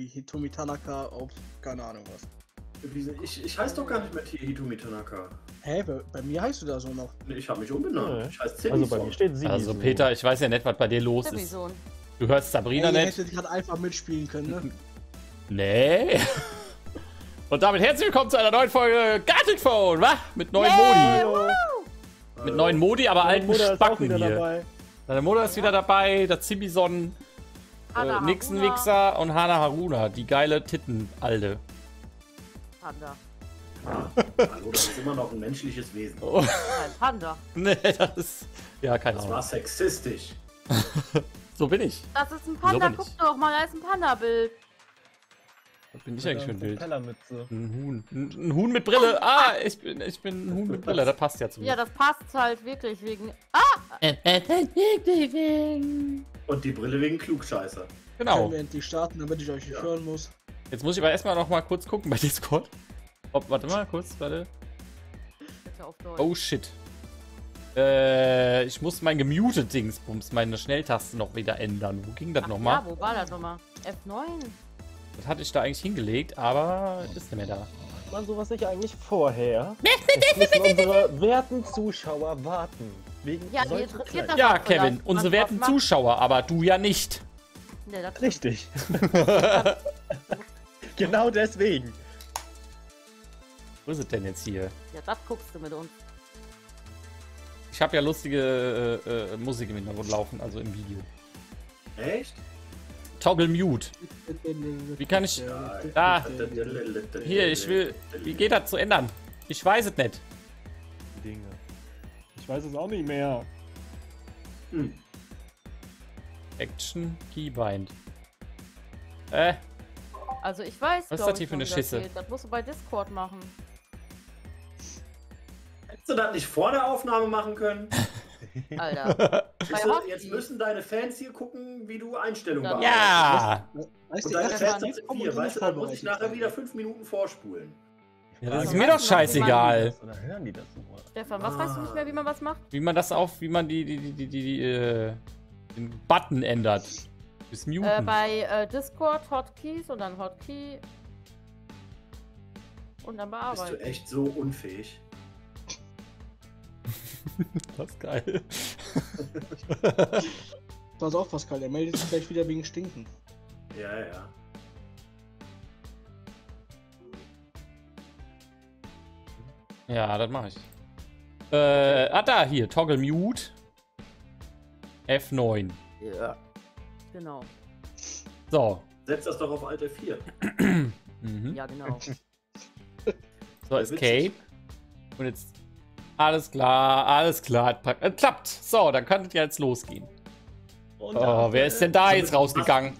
wie Hitomi Tanaka auf keine Ahnung was. Ich heiße doch gar nicht mehr Hitomi Tanaka. Hä, bei mir heißt du da so noch? Nee, ich habe mich umbenannt. Ich heiße Zibison. Also bei mir steht Zibison. Also Peter, ich weiß ja nicht, was bei dir los ist. Du hörst Sabrina nicht. Ich hätte gerade einfach mitspielen können, ne? Nee. Und damit herzlich willkommen zu einer neuen Folge Gartic Phone, wa? Mit neuen Modi. Mit neuen Modi, aber alten Spacken hier. Deine Mutter ist wieder dabei, der Zibison, Nixon Wichser und Hana Haruna, die geile Titten-Alde. Panda. Ja, hallo, das ist immer noch ein menschliches Wesen. Oh. Ein Panda. Nee, das ist... Ja, keine Ahnung. Das war sexistisch. So bin ich. Das ist ein Panda, so guck doch mal, da ist ein Panda-Bild. Was bin ich eigentlich für ein Bild? Ein Huhn. Ein Huhn mit Brille. Ah, ich bin ein Huhn mit Brille. Das passt ja zu mir. Ja, das passt halt wirklich wegen... Und die Brille wegen Klugscheißer. Genau. Können wir endlich starten, damit ich euch nicht hören muss. Jetzt muss ich aber erstmal noch mal kurz gucken bei Discord. Warte mal, kurz, warte. Oh shit. Ich muss mein gemutet Dingsbums, meine Schnelltaste noch wieder ändern. Wo ging das nochmal? Ja, wo war das nochmal? F9? Das hatte ich da eigentlich hingelegt, aber ist nicht mehr da. Macht man sowas nicht eigentlich vorher? Jetzt müssen unsere werten Zuschauer warten. Wegen ja, Kevin, unsere werten Zuschauer, aber du ja nicht. Nee, das richtig. Genau deswegen. Wo ist es denn jetzt hier? Ja, das guckst du mit uns. Ich habe ja lustige Musik im Hintergrund laufen, also im Video. Echt? Toggle Mute. Wie kann ich... Da. Hier, ich will... Wie geht das zu ändern? Ich weiß es nicht. Ich weiß es auch nicht mehr. Hm. Action Keybind. Also ich weiß doch. Was ist das hier für eine Schisse? Das musst du bei Discord machen. Hättest du das nicht vor der Aufnahme machen können? Alter. Jetzt müssen deine Fans hier gucken, wie du Einstellungen bearbeitest. Ja! Und deine Fans sind hier, weißt du, dann muss ich nachher wieder 5 Minuten vorspulen. Ja, das ist mir doch scheißegal. Stefan, was weißt du nicht mehr, wie man was macht? Wie man das auf, wie man den Button ändert. Bis muten. Bei Discord Hotkeys und dann Hotkey und dann bearbeiten. Bist du echt so unfähig? Pascal. Pass auf, Pascal, er meldet sich gleich wieder wegen Stinken. Ja, ja. Ja, das mache ich. Da, hier, Toggle Mute. F9. Ja. Genau. So. Setz das doch auf Alt F4. Mhm. Ja, genau. So, Escape. Und jetzt... alles klar, klappt. So, dann könntet ihr jetzt losgehen. Und wer ist denn da jetzt rausgegangen?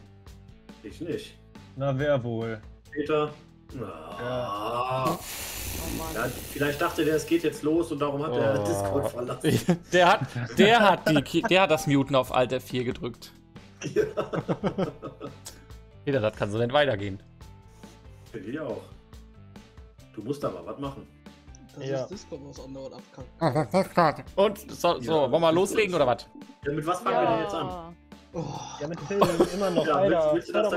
Ich nicht. Na, wer wohl? Peter. Ja. Oh Mann. Ja, vielleicht dachte der, es geht jetzt los und darum hat der Discord verlassen. Der hat das Muten auf Alt F4 gedrückt. Ja. Peter, das kann so nicht weitergehen. Finde ich auch. Du musst da mal was machen. Das ist Discord, was andauert abkackt. Und wollen wir mal loslegen oder was? Ja, mit was fangen wir denn jetzt an? Oh. Ja, mit Filmen immer noch. Alter, willst du das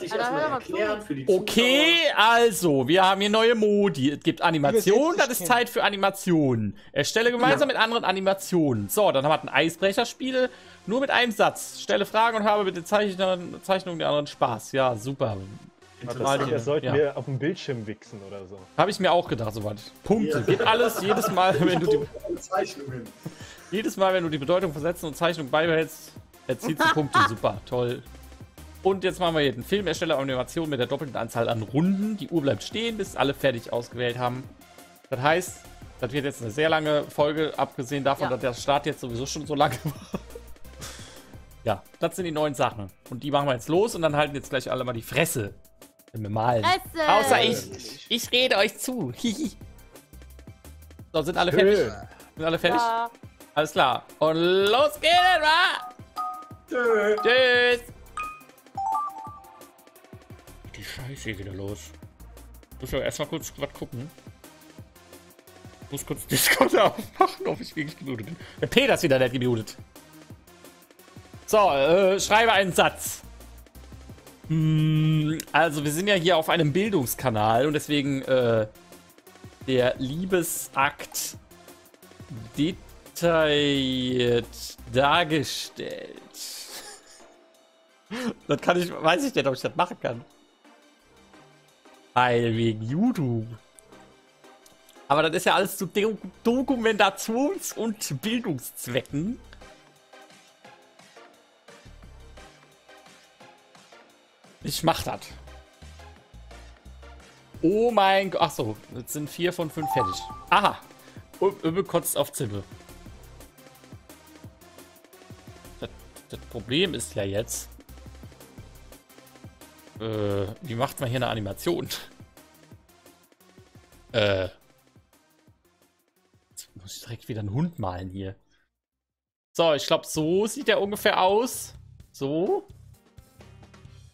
nicht mal erstmal erklären für die Zuschauer? Okay, also, wir haben hier neue Modi. Es gibt Animationen, das ist Zeit für Animationen. Erstelle gemeinsam mit anderen Animationen. So, dann haben wir ein Eisbrecherspiel. Nur mit einem Satz. Stelle Fragen und habe mit den Zeichnungen der anderen Spaß. Ja, super. Das sollten wir auf dem Bildschirm wichsen oder so. Habe ich mir auch gedacht, soweit. Punkte. Ja. Geht alles jedes Mal, wenn du die Bedeutung von Sätzen und Zeichnungen beibehältst, erzielst du Punkte. Super, toll. Und jetzt machen wir hier den Filmersteller Animation mit der doppelten Anzahl an Runden. Die Uhr bleibt stehen, bis alle fertig ausgewählt haben. Das heißt, das wird jetzt eine sehr lange Folge, abgesehen davon, dass der Start jetzt sowieso schon so lange war. Ja, das sind die neuen Sachen. Und die machen wir jetzt los und dann halten jetzt gleich alle mal die Fresse. Wenn wir malen. Außer ich. Ich rede euch zu. So, sind alle fertig? Sind alle fertig? Ja. Alles klar. Und los geht's, wa? Tschüss. Die Scheiße wieder los. Muss ja erstmal kurz was gucken. Ich muss kurz Discord aufmachen, ob ich wirklich gemutet bin. Der Peter ist wieder nicht gemutet. So, schreibe einen Satz. Also wir sind ja hier auf einem Bildungskanal und deswegen der Liebesakt detailliert dargestellt. Das kann ich, weiß ich nicht, ob ich das machen kann. Weil wegen YouTube. Aber das ist ja alles zu Dokumentations- und Bildungszwecken. Ich mach das. Oh mein Gott. Achso, jetzt sind 4 von 5 fertig. Aha. Übel kotzt auf Zippe. Das Problem ist ja jetzt. Wie macht man hier eine Animation? Jetzt muss ich direkt wieder einen Hund malen hier. So, ich glaube, so sieht der ungefähr aus. So.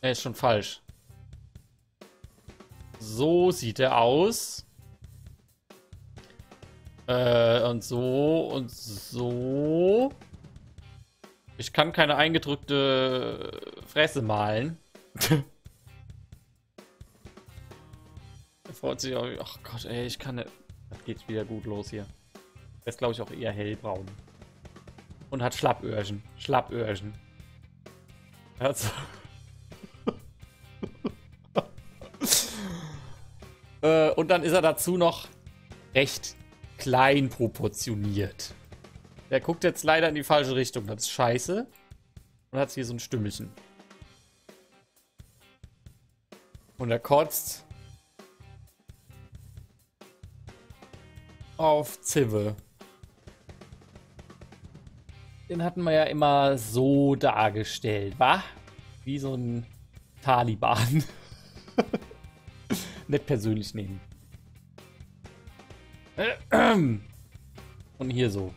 Ist schon falsch. So sieht er aus. Und so und so. Ich kann keine eingedrückte Fresse malen. Er freut sich auch. Ach Gott, ey, ich kann. Das geht wieder gut los hier. Er ist, glaube ich, auch eher hellbraun. Und hat Schlappöhrchen. Schlappöhrchen. Also. Und dann ist er dazu noch recht klein proportioniert. Der guckt jetzt leider in die falsche Richtung. Das ist scheiße. Und hat hier so ein Stümmelchen. Und er kotzt auf Zive. Den hatten wir ja immer so dargestellt, wa? Wie so ein Taliban. Nicht persönlich nehmen. Und hier so.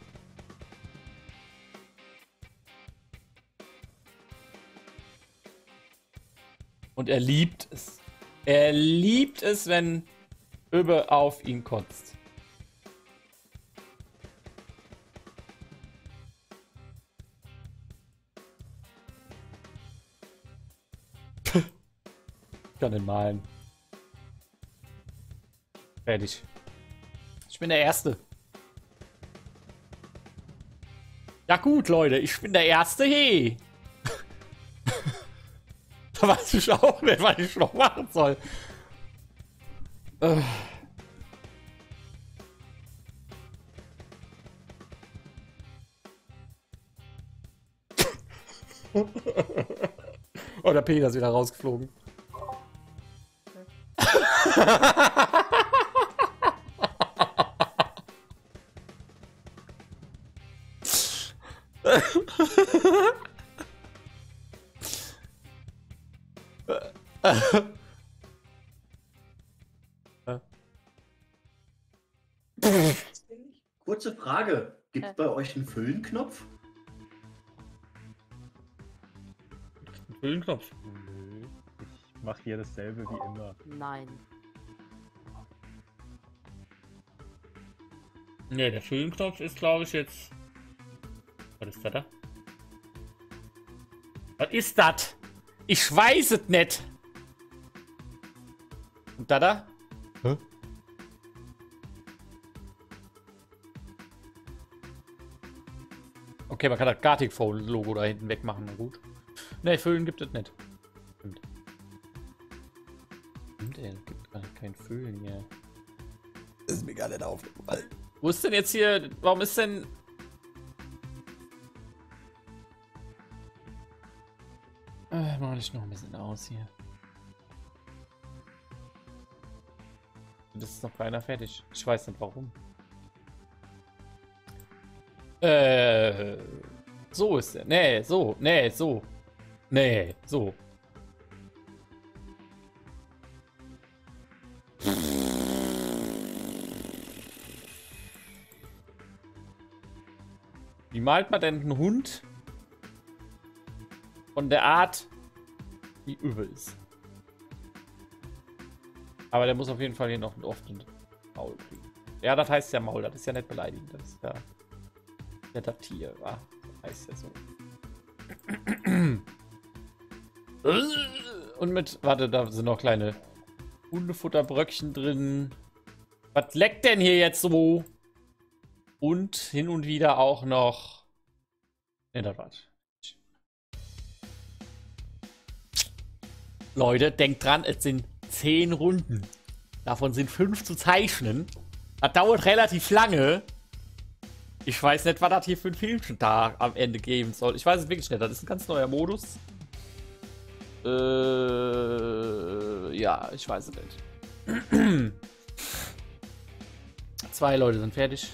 Und er liebt es. Er liebt es, wenn Öbe auf ihn kotzt. Ich kann den malen. Fertig. Ich bin der Erste. Ja gut, Leute, ich bin der Erste, hey. Da weiß ich auch nicht, was ich noch machen soll. Oh, der Peter ist wieder rausgeflogen. Kurze Frage. Gibt es bei euch einen Füllenknopf? Füllenknopf? Ich mache hier dasselbe wie immer. Nein. Ne, der Füllenknopf ist, glaube ich, jetzt... Was ist das da? Was ist das? Ich weiß es nicht. Und da da? Hä? Okay, man kann das Gartic Phone Logo da hinten wegmachen. Gut. Ne, Füllen gibt es nicht. Stimmt. Stimmt, ey, es gibt gar kein Füllen hier. Das ist mir gar nicht aufgefallen. Wo ist denn jetzt hier? Warum ist denn... Mach ich noch ein bisschen aus hier. Das ist noch keiner fertig. Ich weiß nicht warum. So ist er. Nee, so. Nee, so. Nee, so. Wie malt man denn einen Hund? Von der Art, die übel ist. Aber der muss auf jeden Fall hier noch oft ein Maul kriegen. Ja, das heißt ja Maul, das ist ja nicht beleidigend. Das ist ja das Tier, wa? Das heißt ja so. Und mit, warte, da sind noch kleine Hundefutterbröckchen drin. Was leckt denn hier jetzt so? Und hin und wieder auch noch. Ne, das war's. Leute, denkt dran, es sind 10 Runden. Davon sind 5 zu zeichnen. Das dauert relativ lange. Ich weiß nicht, was das hier für ein Filmchen da am Ende geben soll. Ich weiß es wirklich nicht. Das ist ein ganz neuer Modus. Ja, ich weiß es nicht. 2 Leute sind fertig.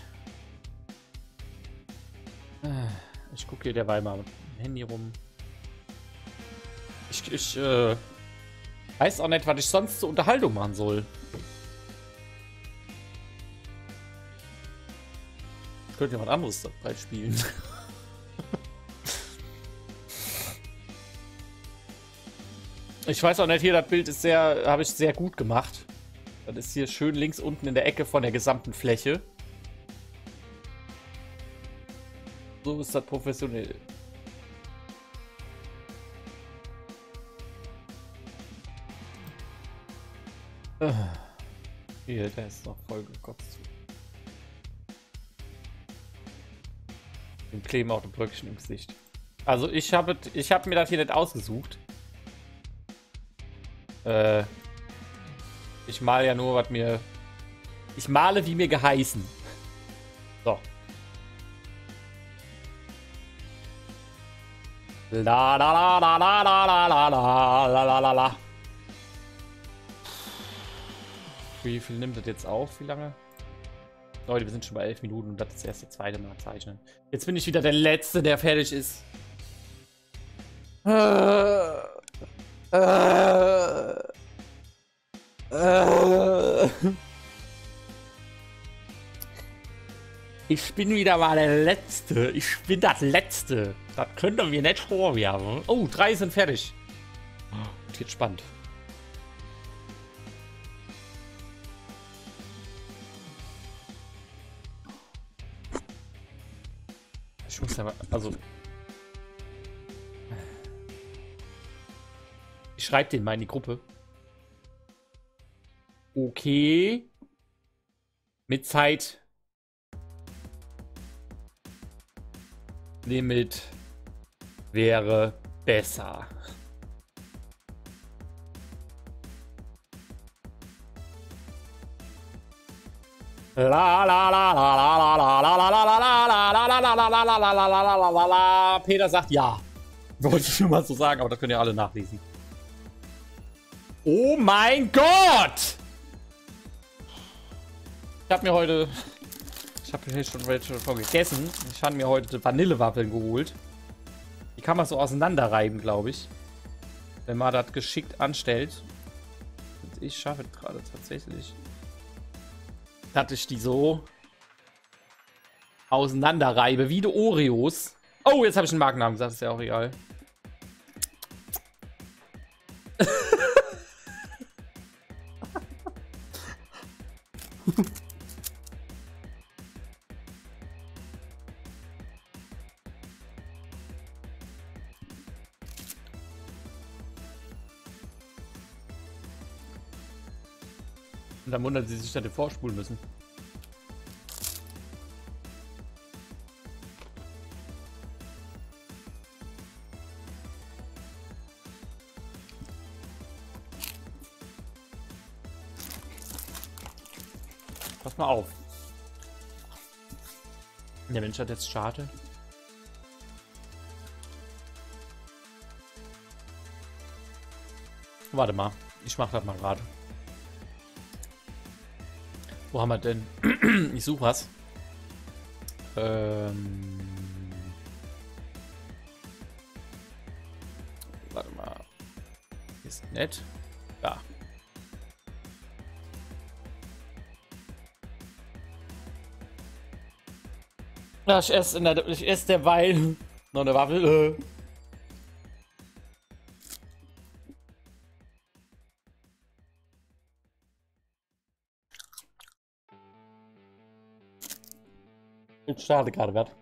Ich gucke hier derweil mal mit dem Handy rum. Ich weiß auch nicht, was ich sonst zur Unterhaltung machen soll. Ich könnte jemand anderes dabei spielen. Ich weiß auch nicht, hier das Bild ist sehr, habe ich sehr gut gemacht. Das ist hier schön links unten in der Ecke von der gesamten Fläche. So ist das professionell. Hier, der ist noch voll gekotzt. Dem kleben auch die Bröckchen im Gesicht. Also ich hab mir das hier nicht ausgesucht. Ich male ja nur, was mir... Ich male, wie mir geheißen. So. La la la la la la la la la la la. Wie viel nimmt das jetzt auf? Wie lange? Leute, wir sind schon bei 11 Minuten und das ist erst das zweite Mal zeichnen. Jetzt bin ich wieder der Letzte, der fertig ist. Ich bin wieder mal der Letzte. Ich bin das Letzte. Das könnten wir nicht vorwerfen. Oh, 3 sind fertig. Das wird spannend. Ich muss ja mal, also... Ich schreibe den mal in die Gruppe. Okay. Mit Zeit. Limit wäre besser. La la la la la la la la la la la. Peter sagt ja. Wollte ich schon mal so sagen, aber das könnt ihr alle nachlesen. Oh mein Gott! Ich habe hier schon gegessen. Ich habe mir heute Vanillewaffel geholt. Die kann man so auseinanderreiben, glaube ich. Wenn man das geschickt anstellt. Und ich schaffe gerade tatsächlich. Dass ich die so auseinanderreibe, wie die Oreos. Oh, jetzt habe ich einen Markennamen gesagt, ist ja auch egal. Und dann wundern sie sich, dass sie vorspulen müssen. Mal auf. Der Mensch hat jetzt Scharte. Warte mal. Ich mach das mal gerade. Wo haben wir denn? Ich suche was. Warte mal. Ist nett. Ja. Ich esse derweil noch eine Waffel. Ich schade gerade wert.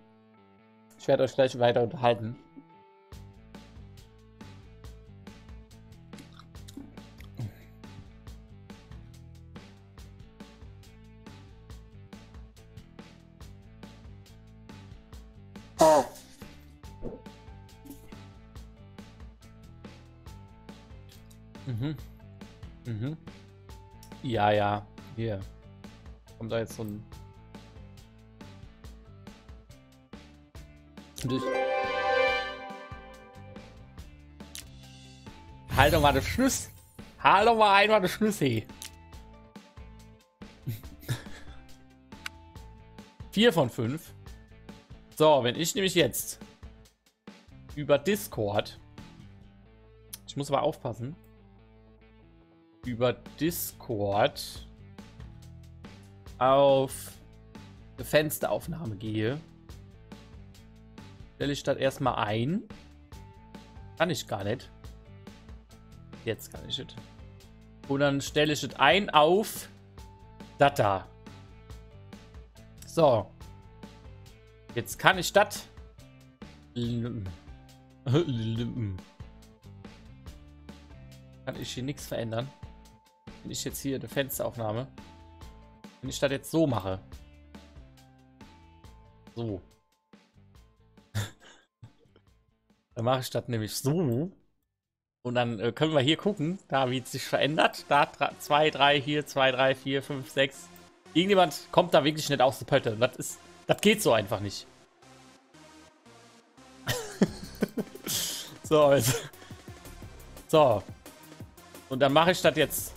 Ich werde euch gleich weiter unterhalten. Mhm. Mhm. Ja, ja. Hier. Kommt da jetzt so ein... Halt doch mal den Schlüssel. Halt doch mal einmal den Schlüssel. 4 von 5. So, wenn ich nämlich jetzt über Discord, ich muss aber aufpassen, über Discord auf eine Fensteraufnahme gehe, stelle ich das erstmal ein. Kann ich gar nicht. Jetzt kann ich es. Und dann stelle ich es ein auf Data. So. Jetzt kann ich das. Kann ich hier nichts verändern. Wenn ich jetzt hier eine Fensteraufnahme. Wenn ich das jetzt so mache. So. Dann mache ich das nämlich so. Und dann können wir hier gucken, da wie es sich verändert. Da 2, 3, hier 2, 3, 4, 5, 6. Irgendjemand kommt da wirklich nicht aus der Pötte. Das geht so einfach nicht. So, also. So. Und dann mache ich das jetzt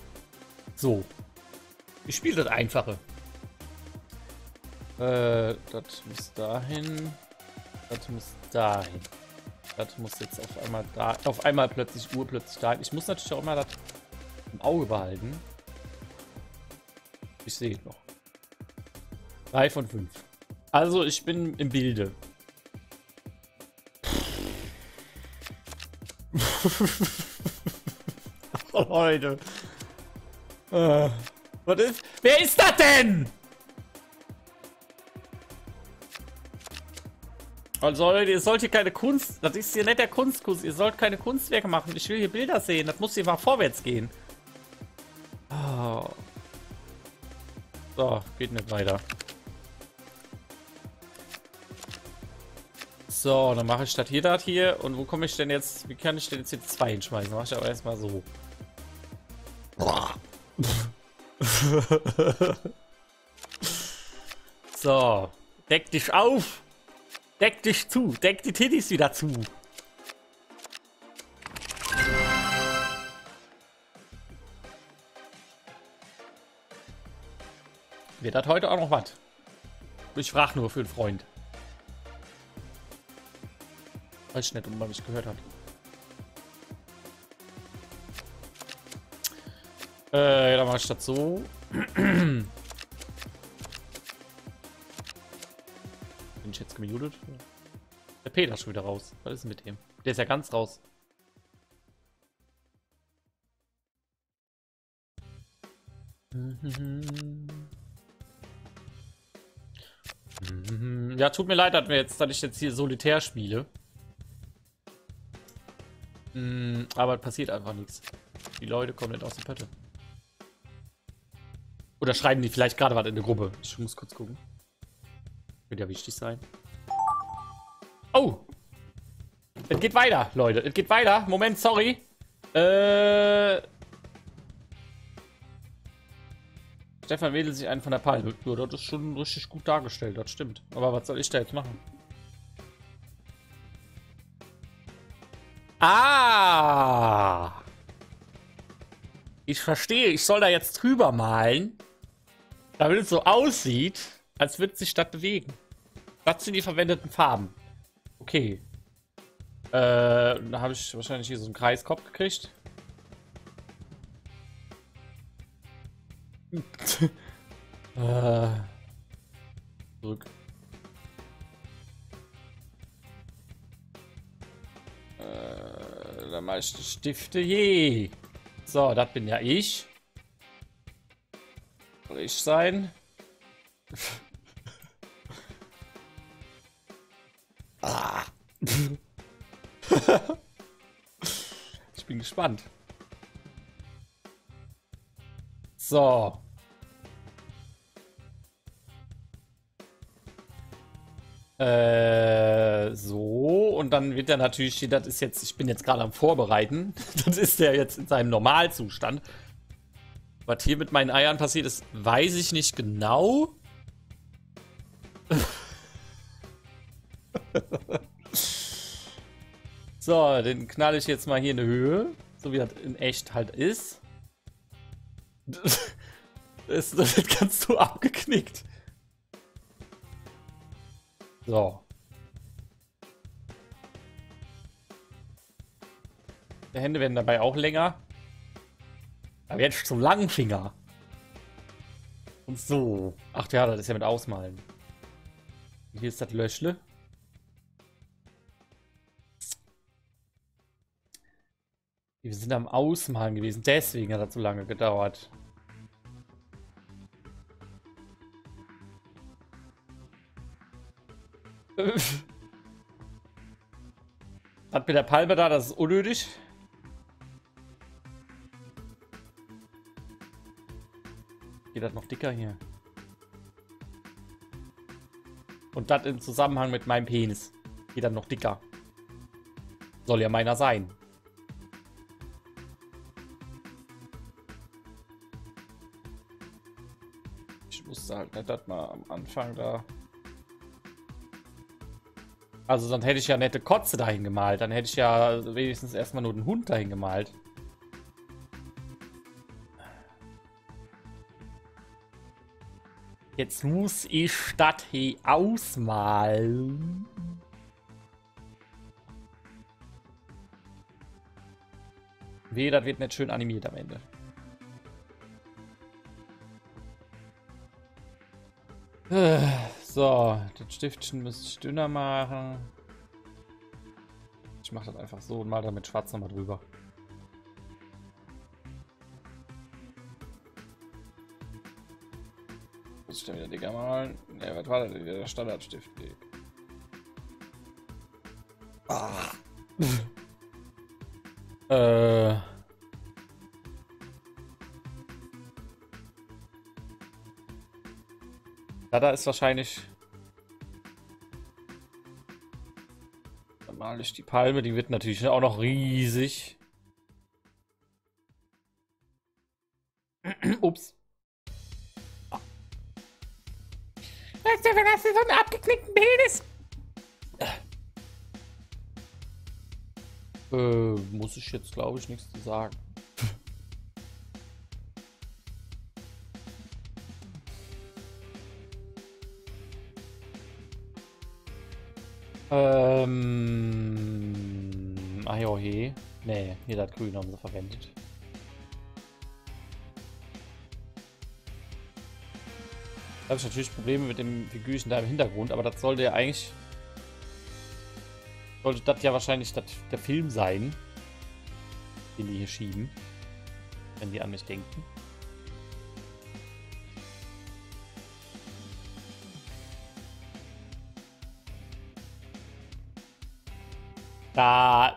so. Ich spiele das Einfache. Das muss dahin. Das muss dahin. Das muss jetzt auf einmal da, auf einmal plötzlich urplötzlich da. Ich muss natürlich auch immer das im Auge behalten. Ich sehe noch. 3 von 5. Also ich bin im Bilde. Oh, Leute. Was ist? Wer ist das denn? Also Leute, ihr sollt hier keine Kunst... Das ist hier nicht der Kunstkurs. Ihr sollt keine Kunstwerke machen. Ich will hier Bilder sehen. Das muss hier mal vorwärts gehen. Oh. So, geht nicht weiter. So, dann mache ich statt hier das hier. Und wo komme ich denn jetzt... Wie kann ich denn jetzt hier 2 hinschmeißen? Mache ich aber erstmal so. So. Deck dich auf! Deck dich zu, deck die Titties wieder zu. Wird das heute auch noch was? Ich frage nur für einen Freund. Weiß nicht, ob man mich gehört hat. Dann mache ich das so. Jetzt gemutet. Der Peter ist schon wieder raus. Was ist denn mit dem? Der ist ja ganz raus. Ja, tut mir leid, dass ich jetzt hier solitär spiele. Aber passiert einfach nichts. Die Leute kommen nicht aus der Pötte. Oder schreiben die vielleicht gerade was in der Gruppe? Ich muss kurz gucken. Wird ja wichtig sein. Oh! Es geht weiter, Leute. Es geht weiter. Moment, sorry. Stefan wedelt sich einen von der Palme. Ja, das ist schon richtig gut dargestellt. Das stimmt. Aber was soll ich da jetzt machen? Ah! Ich verstehe. Ich soll da jetzt drüber malen. Damit es so aussieht, als würde sich das bewegen. Das sind die verwendeten Farben. Okay. Da habe ich wahrscheinlich hier so einen Kreiskopf gekriegt. Zurück. Da mache ich die Stifte. Je. So, das bin ja ich. Soll ich sein? Ich bin gespannt. So. so, und dann wird er natürlich, das ist jetzt, ich bin jetzt gerade am Vorbereiten, das ist ja jetzt in seinem Normalzustand. Was hier mit meinen Eiern passiert ist, weiß ich nicht genau. So, den knalle ich jetzt mal hier in die Höhe, so wie das in echt halt ist. Das wird ganz so abgeknickt. So. Die Hände werden dabei auch länger. Aber jetzt zum langen Finger. Und so. Ach ja, das ist ja mit Ausmalen. Hier ist das Löschle. Wir sind am Ausmalen gewesen, deswegen hat das so lange gedauert. Hat mit der Palme da, das ist unnötig. Geht das noch dicker hier? Und das im Zusammenhang mit meinem Penis. Geht das noch dicker? Soll ja meiner sein. Ich muss sagen, das mal am Anfang da. Also dann hätte ich ja nette Kotze dahin gemalt. Dann hätte ich ja wenigstens erstmal nur den Hund dahin gemalt. Jetzt muss ich das hier ausmalen. Weh, das wird nicht schön animiert am Ende. So, das Stiftchen müsste ich dünner machen. Ich mache das einfach so und mal damit schwarz nochmal drüber. Muss ich dann wieder dicker malen? Ne, was war das? Der Standardstift. Ah. Da ist wahrscheinlich. Dann male ich die Palme, die wird natürlich auch noch riesig. Ups. Oh. Was denn, hast du so einen abgeknickten Penis? Muss ich jetzt, glaube ich, nichts zu sagen. Ach ja, hey. Nee, hier das Grün haben sie verwendet. Da habe ich natürlich Probleme mit dem Figürchen da im Hintergrund, aber das sollte ja eigentlich... Sollte das ja wahrscheinlich das, der Film sein, den die hier schieben, wenn die an mich denken. Da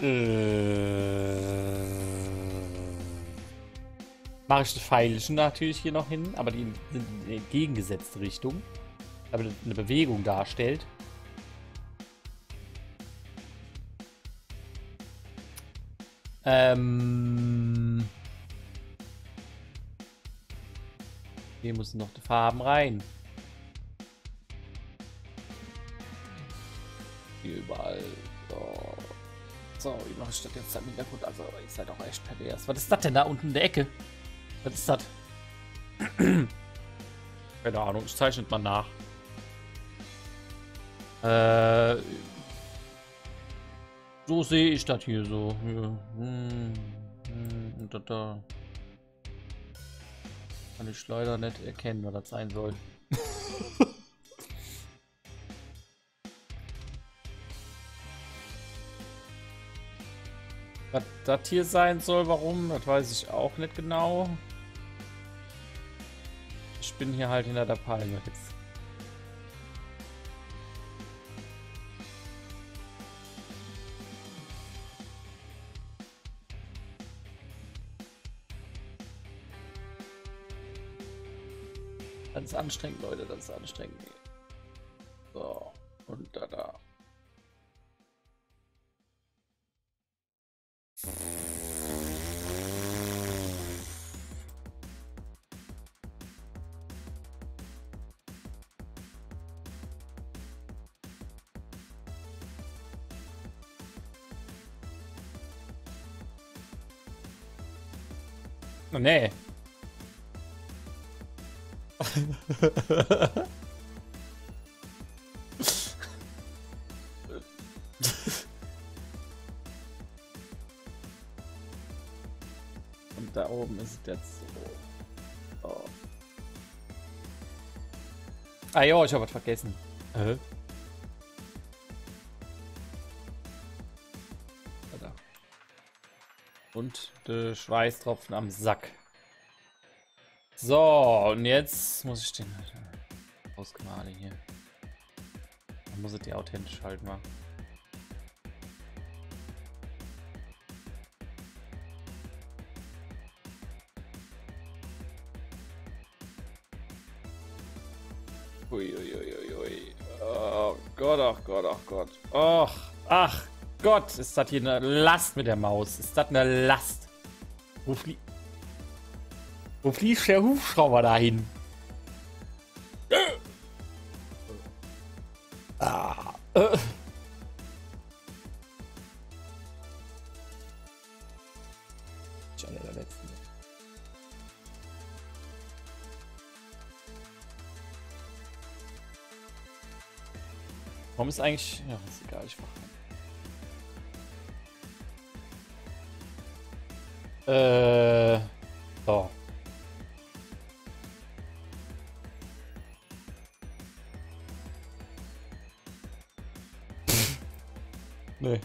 mache ich die Pfeilchen natürlich hier noch hin, aber die sind in die entgegengesetzte Richtung, damit das eine Bewegung darstellt. Hier müssen noch die Farben rein. Hier überall. So. So, wie mache ich das jetzt am Hintergrund? Also, aber ist halt auch echt pervers. Was ist das denn da unten in der Ecke? Was ist das? Keine Ahnung, ich zeichne mal nach. So sehe ich das hier so. Und das da. Kann ich leider nicht erkennen, was das sein soll. Was das hier sein soll, warum, das weiß ich auch nicht genau. Ich bin hier halt hinter der Palme jetzt. Das ist anstrengend, Leute, das ist anstrengend. So, und da. Oh, nee. Und da oben ist es jetzt so. Oh. Ah ja, ich habe was vergessen. Und der Schweißtropfen am Sack. So, und jetzt muss ich den ausgemalen hier. Dann muss ich die authentisch halt machen. Uiuiuiui. Oh Gott, ach Gott, ach Gott. Ach, ach Gott, ist das hier eine Last mit der Maus. Ist das eine Last. Wo fliegt der Hubschrauber dahin? Schon in der letzten. Warum ist eigentlich... Ja, ist egal, ich mache... So. Nee.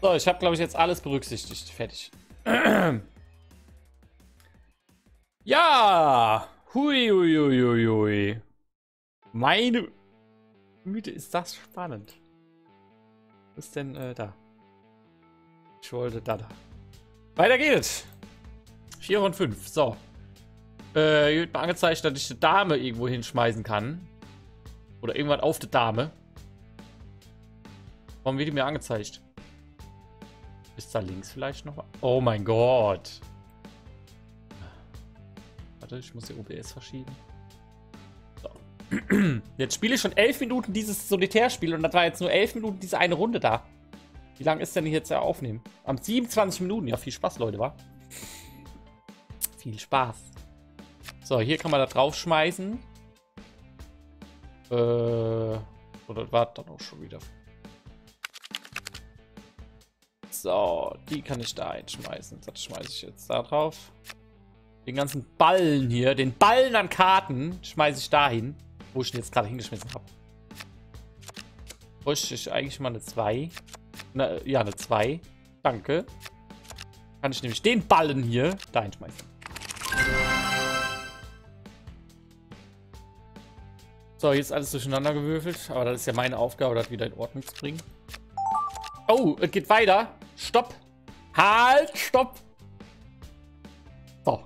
So, ich habe, glaube ich, jetzt alles berücksichtigt. Fertig. Ja! Hui, hui, hui, hui. Meine Güte, ist das spannend. Was ist denn da? Ich wollte da. Weiter geht's! 4 und 5. So. Hier wird mir angezeigt, dass ich die Dame irgendwo hinschmeißen kann. Oder irgendwann auf die Dame. Warum wird die mir angezeigt? Ist da links vielleicht noch was? Oh mein Gott! Warte, ich muss die OBS verschieben. Jetzt spiele ich schon 11 Minuten dieses Solitärspiel und das war jetzt nur 11 Minuten diese eine Runde da. Wie lange ist denn jetzt ja aufnehmen? Am 27 Minuten. Ja, viel Spaß, Leute, wa? Viel Spaß. So, hier kann man da drauf schmeißen. Oder war dann auch schon wieder. So, die kann ich da einschmeißen. Das schmeiße ich jetzt da drauf. Den ganzen Ballen hier, den Ballen an Karten schmeiße ich da hin. Wo ich den jetzt gerade hingeschmissen habe. Bräuchte ich eigentlich mal eine 2. Ja, eine 2. Danke. Kann ich nämlich den Ballen hier da hinschmeißen. So, jetzt alles durcheinander gewürfelt. Aber das ist ja meine Aufgabe, das wieder in Ordnung zu bringen. Oh, es geht weiter. Stopp. Halt, stopp. So.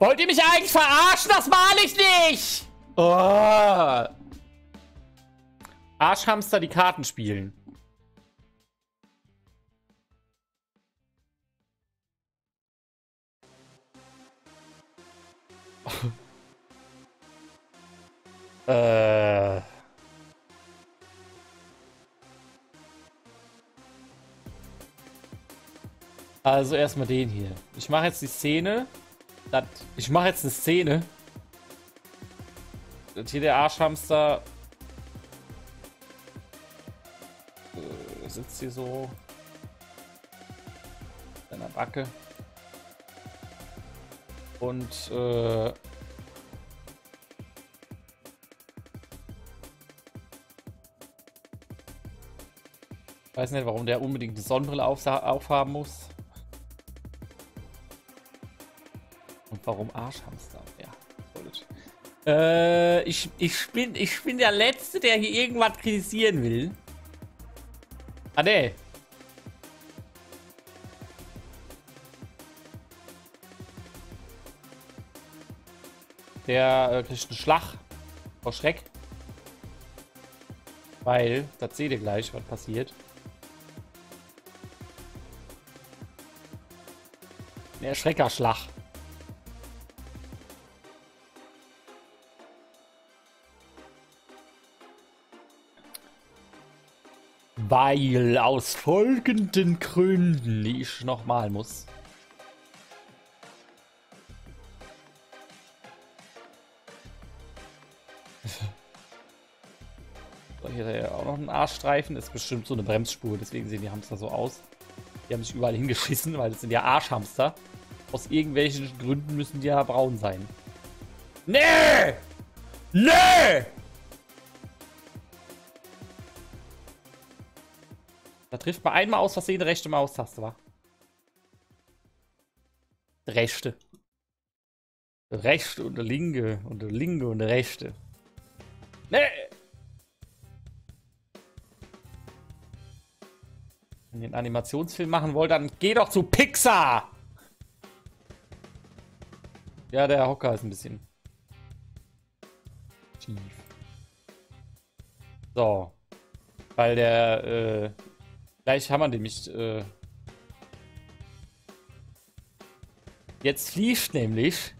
Wollt ihr mich eigentlich verarschen? Das male ich nicht! Oh. Arschhamster, die Karten spielen. Also erstmal den hier. Ich mache jetzt die Szene. Ich mache jetzt eine Szene. Hier der Arschhamster sitzt hier so in der Backe und weiß nicht, warum der unbedingt die Sonnenbrille aufhaben muss und warum Arschhamster, ja. Ich bin der Letzte, der hier irgendwas kritisieren will. Ah, ne. Der kriegt einen Schlag. Vor Schreck. Weil, das seht ihr gleich, was passiert. Der Schreckerschlag. weil aus folgenden Gründen ich nochmal muss. So, hier hat ja auch noch ein Arschstreifen, ist bestimmt so eine Bremsspur, deswegen sehen die Hamster so aus. Die haben sich überall hingeschissen, weil das sind ja Arschhamster. Aus irgendwelchen Gründen müssen die ja braun sein. Nee! Nee! Da trifft man einmal aus Versehen rechte Maustaste, wa? Rechte. Rechte und linke. Und linke und rechte. Nee! Wenn ihr einen Animationsfilm machen wollt, dann geh doch zu Pixar! Ja, der Hocker ist ein bisschen schief. So. Weil der, gleich haben wir nämlich, jetzt fliegt nämlich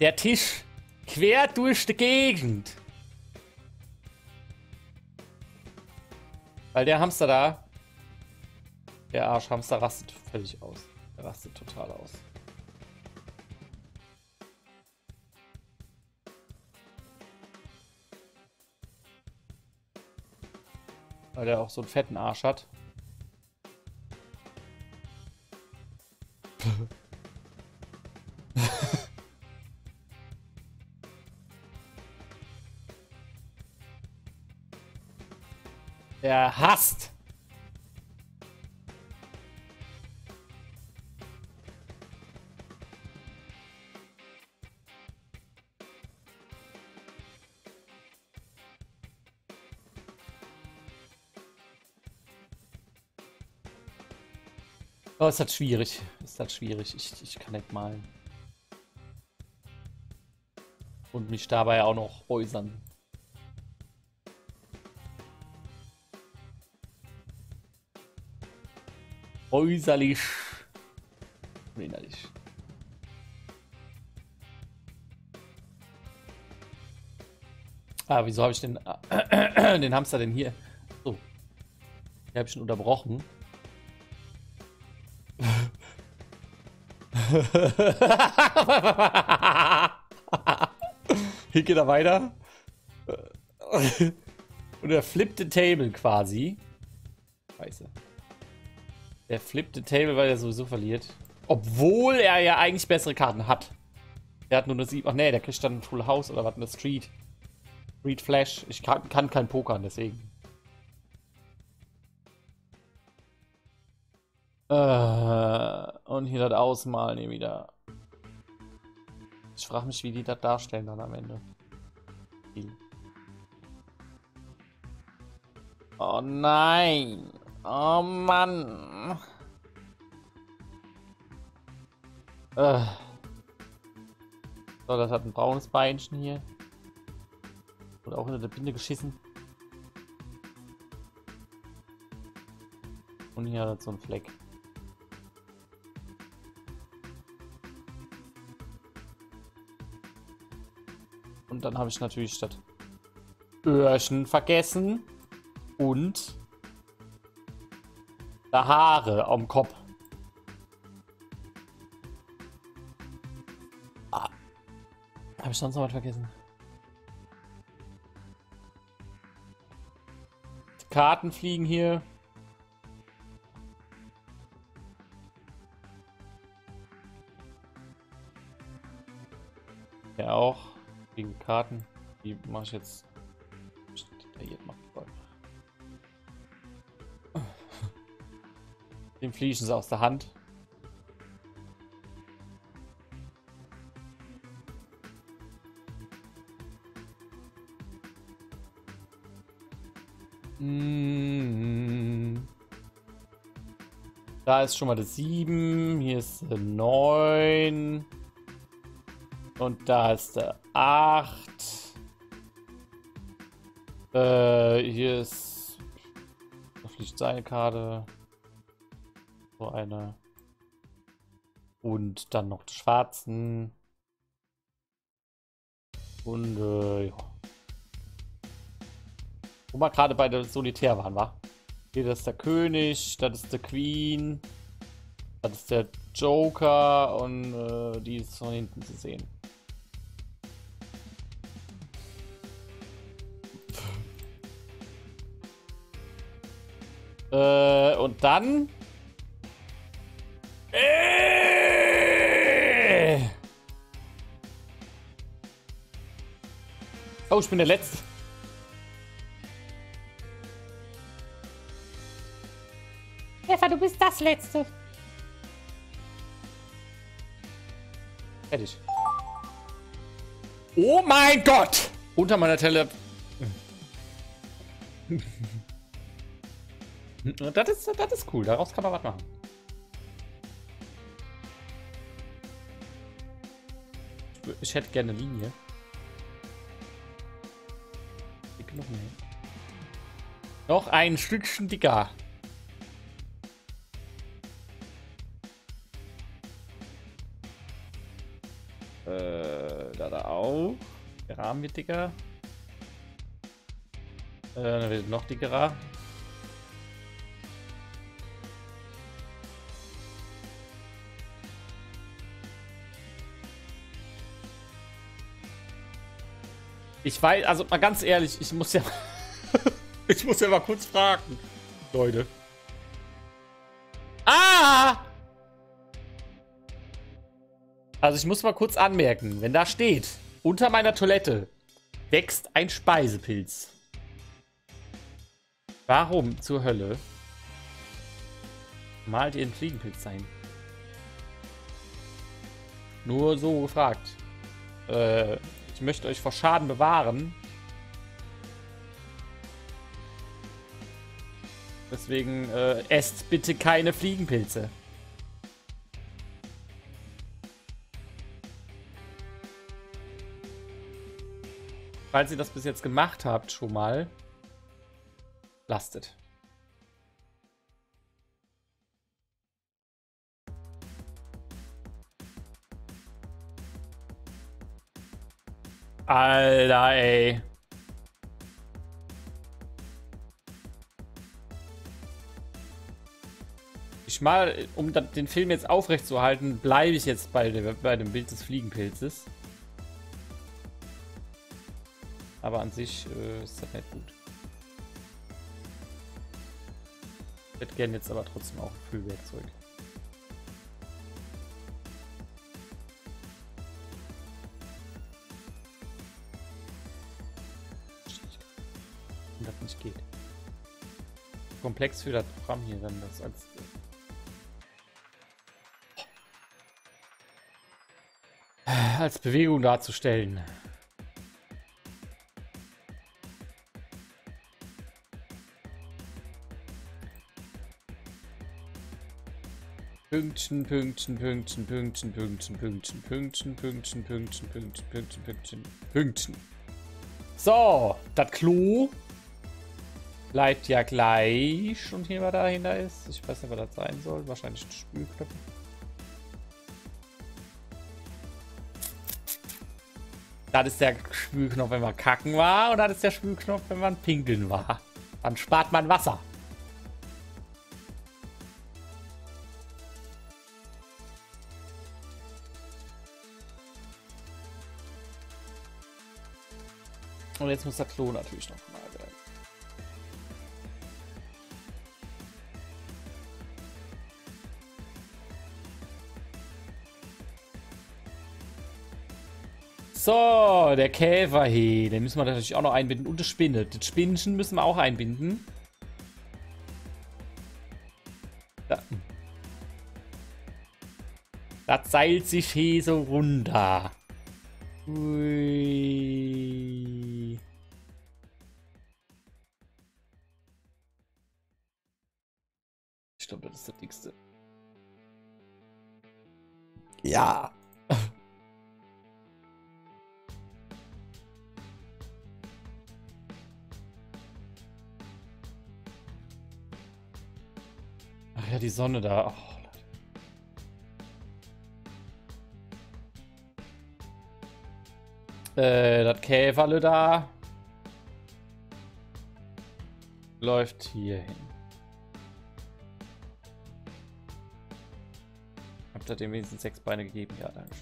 der Tisch quer durch die Gegend. Weil der Hamster da, der Arschhamster rastet völlig aus. Der rastet total aus. Weil der auch so einen fetten Arsch hat. Der hasst. Oh, ist das schwierig. Ist das schwierig. Ich kann nicht malen. Und mich dabei auch noch äußern. Äußerlich. Innerlich. Ah, wieso habe ich den, den Hamster denn hier? So. Hier habe ich ihn unterbrochen. Hier geht er weiter. Und er flippt the table quasi. Scheiße. Der flippt the table, weil er sowieso verliert. Obwohl er ja eigentlich bessere Karten hat. Der hat nur eine 7. Ach nee, der kriegt dann ein Full House oder was? Eine Street. Street Flash. Ich kann kein Pokern, deswegen. Und hier das Ausmalen hier wieder. Ich frage mich, wie die das darstellen dann am Ende. Oh nein! Oh Mann! So, das hat ein braunes Beinchen hier. Wurde auch hinter der Binde geschissen. Und hier hat so ein Fleck. Und dann habe ich natürlich statt Öhrchen vergessen und da Haare am Kopf. Ah. Habe ich sonst noch was vergessen? Die Karten fliegen hier. Ja auch. Gegen Karten, die mache ich jetzt detailliert machen. Den fließen sie aus der Hand. Da ist schon mal das 7, hier ist 9. Und da ist der 8. Hier ist... Da fliegt seine Karte. So eine. Und dann noch die schwarzen. Und ja. Wo wir gerade bei der Solitär waren, wa? Hier, das ist der König, das ist der Queen, das ist der Joker und die ist von hinten zu sehen. Und dann... Oh, ich bin der Letzte. Stefan, du bist das Letzte. Fertig. Oh mein Gott! Unter meiner Telle. Das ist cool, daraus kann man was machen. Ich hätte gerne eine Linie. Noch mehr. Noch ein Stückchen dicker. Da auch. Der Rahmen wird dicker. Dann wird noch dickerer. Ich weiß, also mal ganz ehrlich, ich muss ja ich muss ja mal kurz fragen, Leute. Ah! Also ich muss mal kurz anmerken, wenn da steht, unter meiner Toilette wächst ein Speisepilz. Warum zur Hölle malt ihr einen Fliegenpilz ein? Nur so gefragt. Ich möchte euch vor Schaden bewahren. Deswegen esst bitte keine Fliegenpilze. Falls ihr das bis jetzt gemacht habt schon mal, lasst es. Alter, ey. Ich mal, um den Film jetzt aufrecht zu halten, bleibe ich jetzt bei dem Bild des Fliegenpilzes. Aber an sich ist das nicht gut. Ich hätte gerne jetzt aber trotzdem auch ein Füllwerkzeug. Komplex für das Programm hier, wenn das als... als Bewegung darzustellen. Pünktchen, Pünktchen, Pünktchen, Pünktchen, Pünktchen, Pünktchen, Pünktchen, Pünktchen, Pünktchen, Pünktchen, Pünktchen, Pünktchen, Pünktchen. So, das Klo bleibt ja gleich und hier mal dahinter ist. Ich weiß nicht, was das sein soll. Wahrscheinlich ein Spülknopf. Das ist der Spülknopf, wenn man kacken war. Und das ist der Spülknopf, wenn man pinkeln war. Dann spart man Wasser. Und jetzt muss der Klo natürlich noch mal werden. So, der Käfer, hey, den müssen wir natürlich auch noch einbinden. Und das Spinne. Das Spinnchen müssen wir auch einbinden. Da. Das seilt sich hier so runter. Ui. Ich glaube, das ist das Dickste. Ja. Ja, die Sonne da. Oh, Leute. Das Käferle da läuft hier hin. Habt ihr dem wenigstens 6 Beine gegeben? Ja, danke.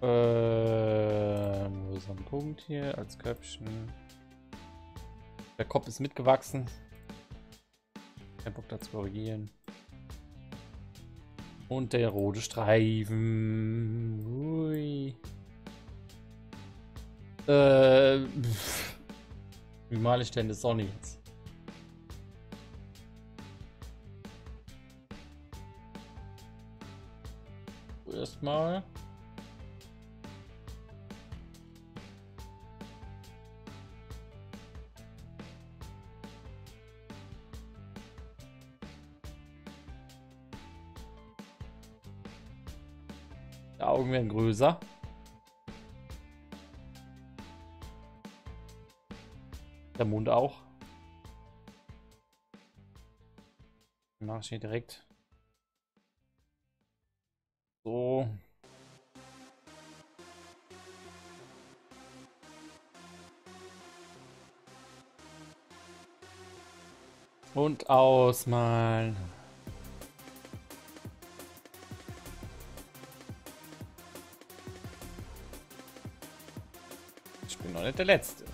Wo ist ein Punkt hier als Köpfchen? Der Kopf ist mitgewachsen. Kein Bock dazu korrigieren. Und der rote Streifen. Ui. Wie male ich denn das Sonne jetzt? Erstmal. Die Augen werden größer. Der Mund auch. Mach ich hier direkt. So. Und ausmalen. Der letzte.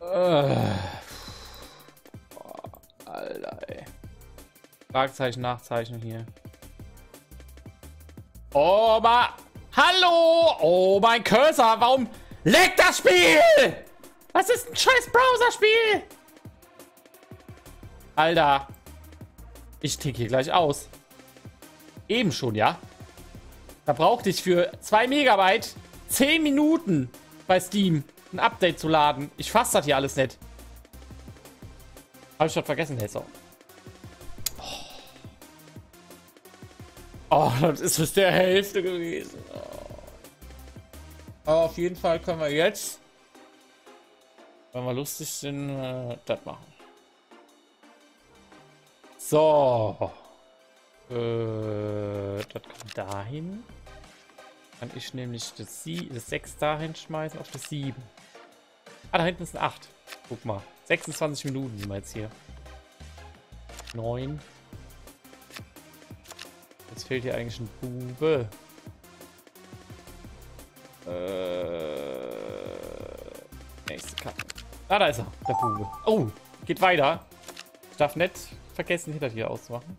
Alter, ey. Fragezeichen, Nachzeichen hier. Oh, ma. Hallo! Oh, mein Cursor, warum leckt das Spiel? Was ist ein scheiß Browser-Spiel? Alter. Ich tick hier gleich aus. Eben schon, ja? Da brauchte ich für 2 Megabyte 10 Minuten bei Steam ein Update zu laden. Ich fasse das hier alles nicht. Habe ich schon vergessen, Hesser. Oh, das ist bis der Hälfte gewesen. Aber auf jeden Fall können wir jetzt... Wenn wir lustig sind, das machen. So. Das kann dahin. Kann ich nämlich das 6 dahin schmeißen auf das 7. Ah, da hinten ist ein 8. Guck mal. 26 Minuten sind wir jetzt hier. 9. Jetzt fehlt hier eigentlich ein Bube. Nächste Karte. Ah, da ist er, der Bube. Oh, geht weiter. Ich darf nicht vergessen, hinter dir auszumachen.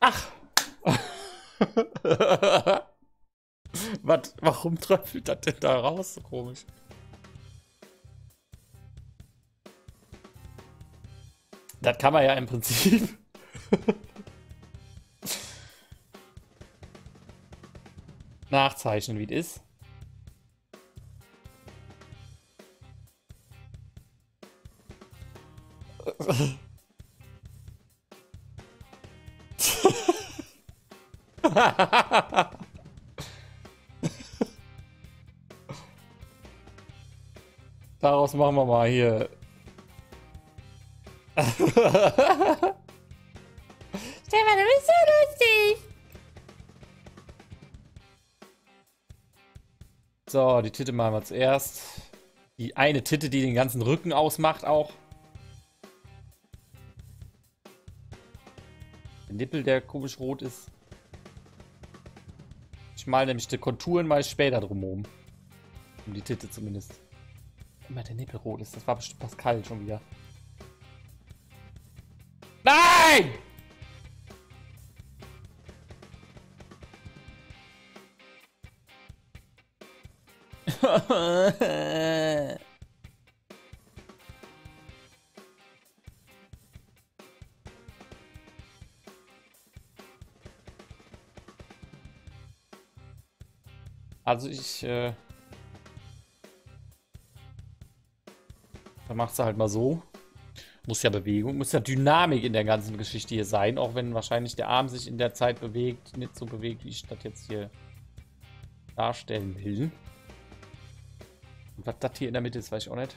Ach! Was? Warum tröpfelt das denn da raus? So komisch. Das kann man ja im Prinzip. Nachzeichnen, wie es ist. Daraus machen wir mal hier. Stefan, du bist so lustig. So, die Titte machen wir zuerst. Die eine Titte, die den ganzen Rücken ausmacht auch. Der Nippel, der komisch rot ist. Ich male nämlich die Konturen mal später drumherum. Um die Titte zumindest. Immer der Nippel rot ist. Das war bestimmt Pascal schon wieder. Nein! Also ich da macht sie halt mal so. Muss ja Bewegung, muss ja Dynamik in der ganzen Geschichte hier sein, auch wenn wahrscheinlich der Arm sich in der Zeit bewegt, nicht so bewegt, wie ich das jetzt hier darstellen will. Und was das hier in der Mitte ist, weiß ich auch nicht.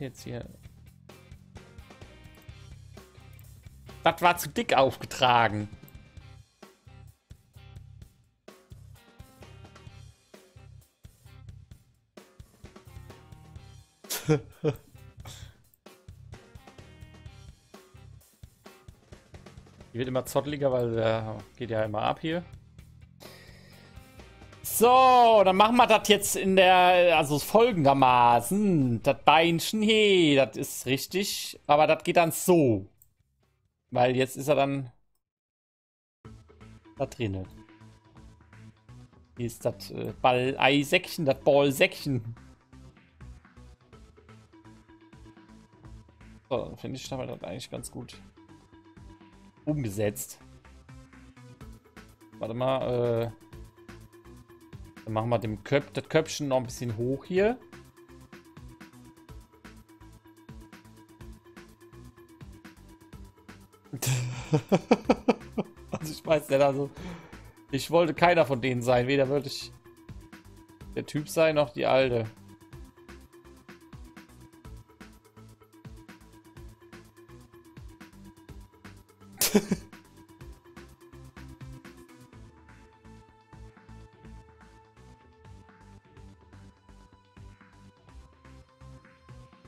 jetzt hier. Das war zu dick aufgetragen. Die wird immer zotteliger, weil der geht ja immer ab hier. So, dann machen wir das jetzt in der, also folgendermaßen. Das Beinchen, hey, das ist richtig, aber das geht dann so. Weil jetzt ist er dann da drin. Hier ist das Ball-Ei-Säckchen, das Ball-Säckchen. So, finde ich, haben wir das eigentlich ganz gut umgesetzt. Warte mal, dann machen wir dem das Köpfchen noch ein bisschen hoch hier. Also ich weiß nicht, also ich wollte keiner von denen sein. Weder wollte ich der Typ sein, noch die Alte.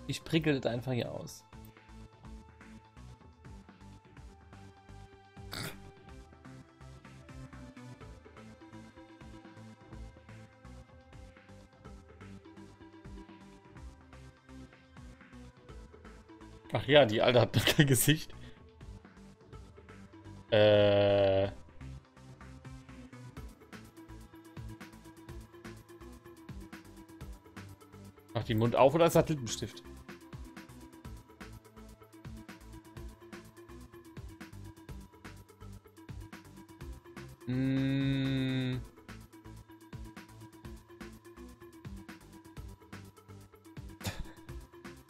Ich prickle das einfach hier aus. Ach ja, die Alte hat kein Gesicht. Mach den Mund auf oder ist das Lippenstift?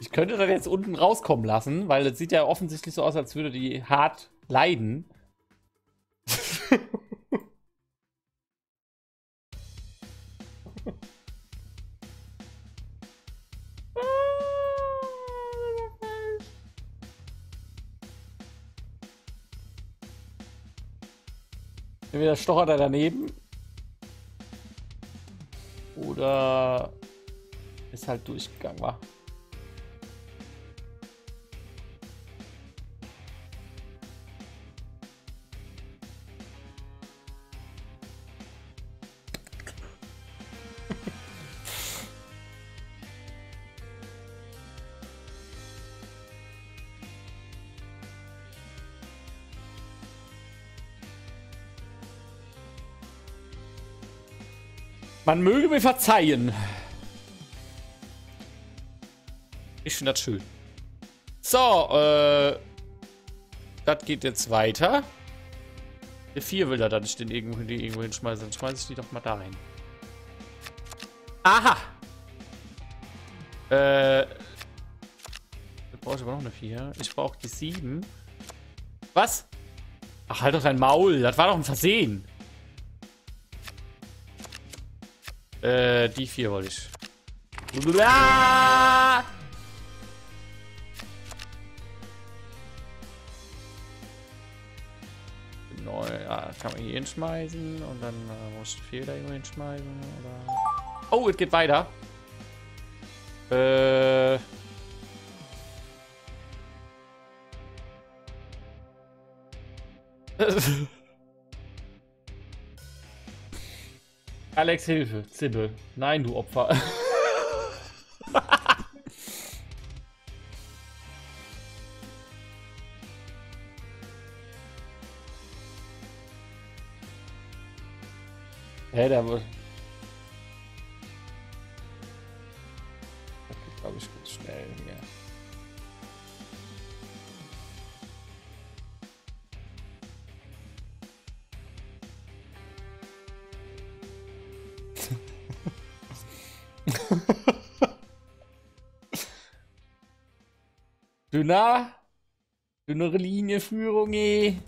Ich könnte das jetzt unten rauskommen lassen, weil das sieht ja offensichtlich so aus, als würde die hart leiden. Entweder stochert er daneben oder ist halt durchgegangen, war. Man möge mir verzeihen. Ich finde das schön. So, das geht jetzt weiter. Der 4 will er dann nicht den irgendwo hinschmeißen. Dann schmeiße ich die doch mal da rein. Aha! Da brauche ich aber noch eine 4. Ich brauche die 7. Was? Ach, halt doch dein Maul. Das war doch ein Versehen. Die 4 wollte ich. Blablabla. Neu, ja, kann man hier hinschmeißen und dann muss ich 4 da irgendwo hinschmeißen. Oder oh, es geht weiter. Alex, Hilfe, Zibbel. Nein, du Opfer. Hä, da wohl. Das geht, glaube ich, ganz schnell hier. Dünner, dünnere Linienführung, ey.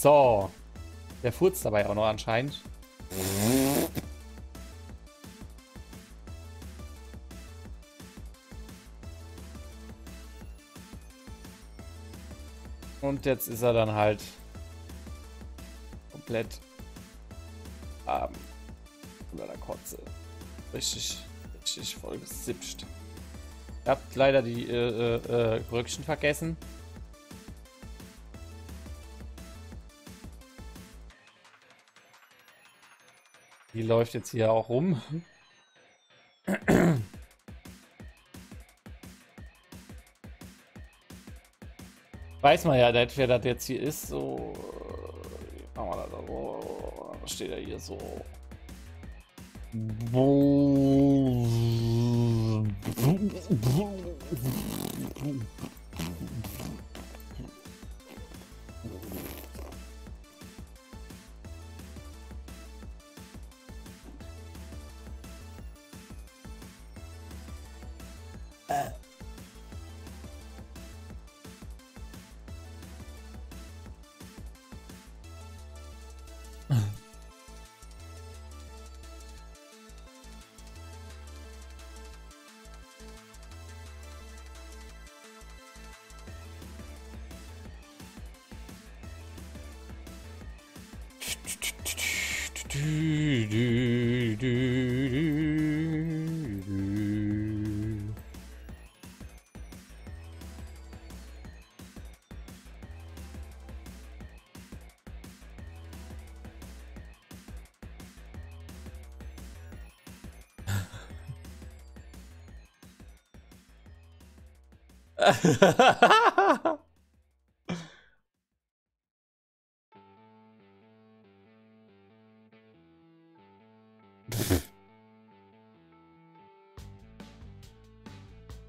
So. Der furzt dabei auch noch anscheinend. Und jetzt ist er dann halt komplett am über der Kotze. Richtig voll gesipscht. Ihr habt leider die Bröckchen vergessen. Die läuft jetzt hier auch rum. Weiß man ja nicht, wer das jetzt hier ist. So, steht er hier so.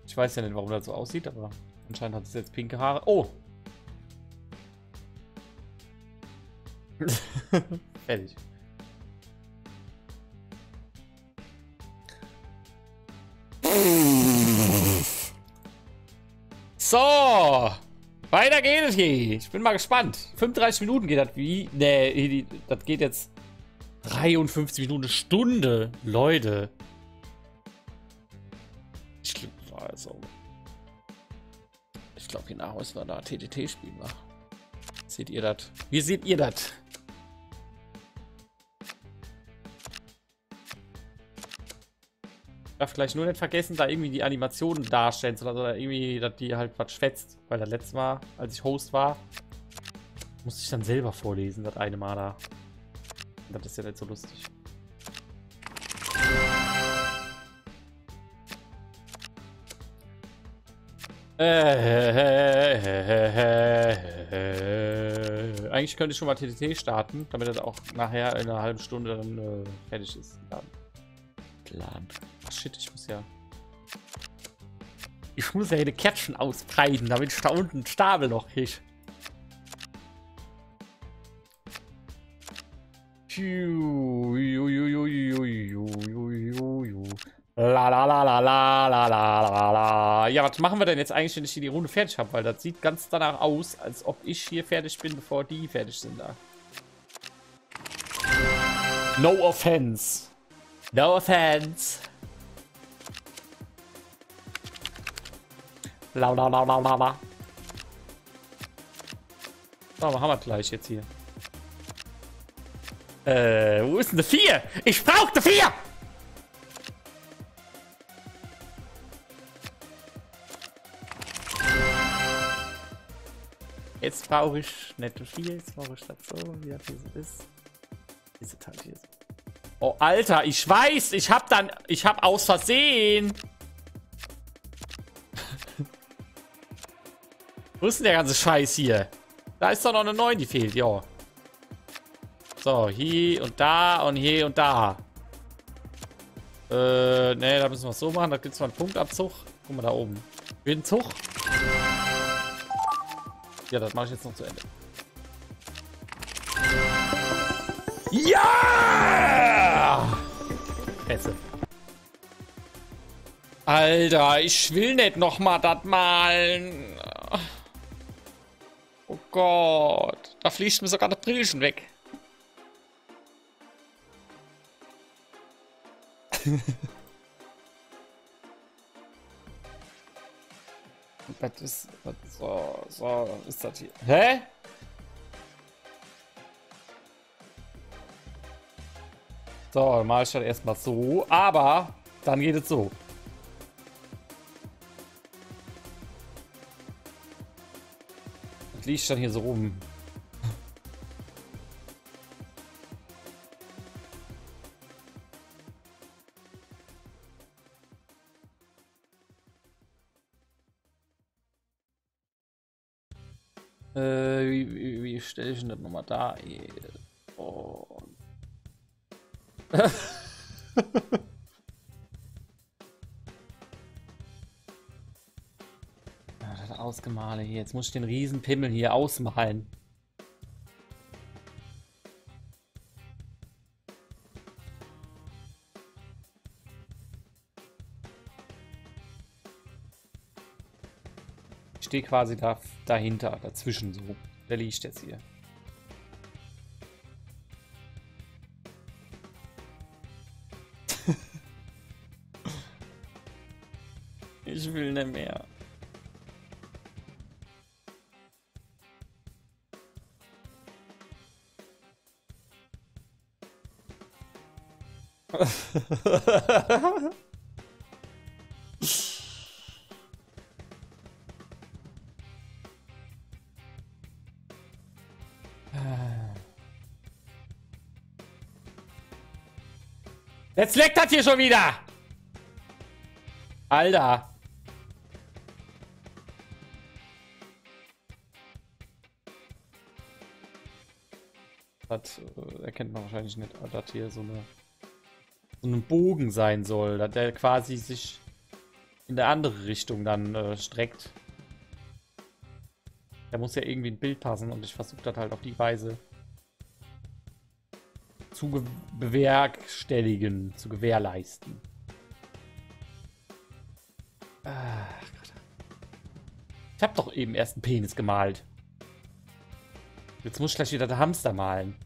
Ich weiß ja nicht, warum das so aussieht, aber anscheinend hat es jetzt pinke Haare. Oh! Fertig. So, weiter geht es hier. Ich bin mal gespannt. 35 Minuten geht das wie? Nee, das geht jetzt 53 Minuten, Stunde, Leute. Ich glaube, hier nach Hause war da TTT spielen war. Seht ihr das? Wie seht ihr das? Ich darf vielleicht nur nicht vergessen, da irgendwie die Animationen darstellen zu lassen oder irgendwie, dass die halt was schwätzt. Weil das letzte Mal, als ich Host war, musste ich dann selber vorlesen, das eine Mal da. Das ist ja nicht so lustig. Eigentlich könnte ich schon mal TTT starten, damit das auch nachher in einer halben Stunde dann fertig ist. Plan. Ach shit, ich muss ja hier die Kärtchen ausbreiten, damit ich da unten einen Stapel noch kriege. La la la la la la la. Ja, was machen wir denn jetzt eigentlich, wenn ich hier die Runde fertig habe? Weil das sieht ganz danach aus, als ob ich hier fertig bin, bevor die fertig sind da. No offense. No offense. La la la la la. So, wir haben wir gleich jetzt hier. Wo ist denn die 4? Ich brauche die 4! Jetzt brauche ich nicht die 4, jetzt brauche ich das so, wie das hier so ist. Diese Teil hier so. Oh, Alter, ich weiß, ich hab aus Versehen. Wo ist denn der ganze Scheiß hier? Da ist doch noch eine 9, die fehlt, ja. So, hier und da und hier und da. Ne, da müssen wir es so machen, da gibt es mal einen Punktabzug. Guck mal da oben. Für den Zug. Ja, das mache ich jetzt noch zu Ende. Ja! Esse. Alter, ich will nicht nochmal das malen. Oh Gott, da fließt mir sogar der Brillchen weg. Was ist das? So ist das hier. Hä? So, mal schon erstmal so, aber dann geht es so. Das liegt schon hier so rum. Wie stelle ich denn das nochmal da? Oh. Das Ausgemale hier. Jetzt muss ich den riesen Pimmel hier ausmalen. Ich stehe quasi da, dahinter, dazwischen so. Der liegt jetzt hier. Ich will nicht mehr. Jetzt leckt das hier schon wieder. Alter. Das erkennt man wahrscheinlich nicht, dass hier so ein Bogen sein soll, dass der quasi sich in der andere Richtung dann streckt. Da muss ja irgendwie ein Bild passen und ich versuche das halt auf die Weise zu bewerkstelligen, zu gewährleisten. Ach Gott. Ich habe doch eben erst einen Penis gemalt. Jetzt muss ich gleich wieder den Hamster malen.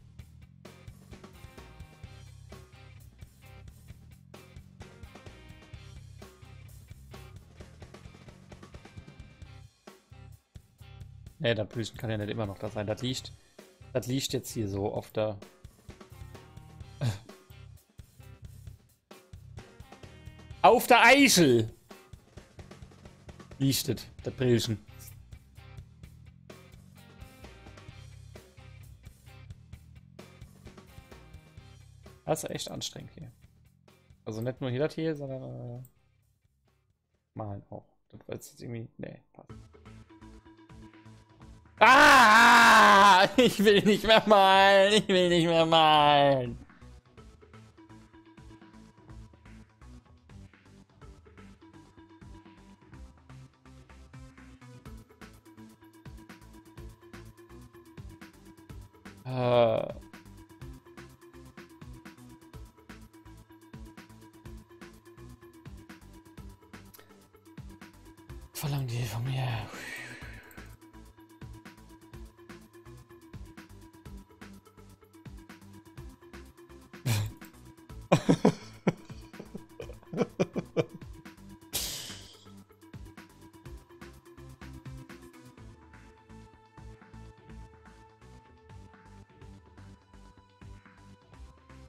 Ne, der Blüschen kann ja nicht immer noch da sein. Das liegt jetzt hier so auf der... auf der Eichel! Liegt das, der Blüschen. Das ist echt anstrengend hier. Also nicht nur hier das hier, sondern malen auch. Das war jetzt irgendwie. Nee, passt. Ah! Ich will nicht mehr malen! Ich will nicht mehr malen! Verlangen die von mir.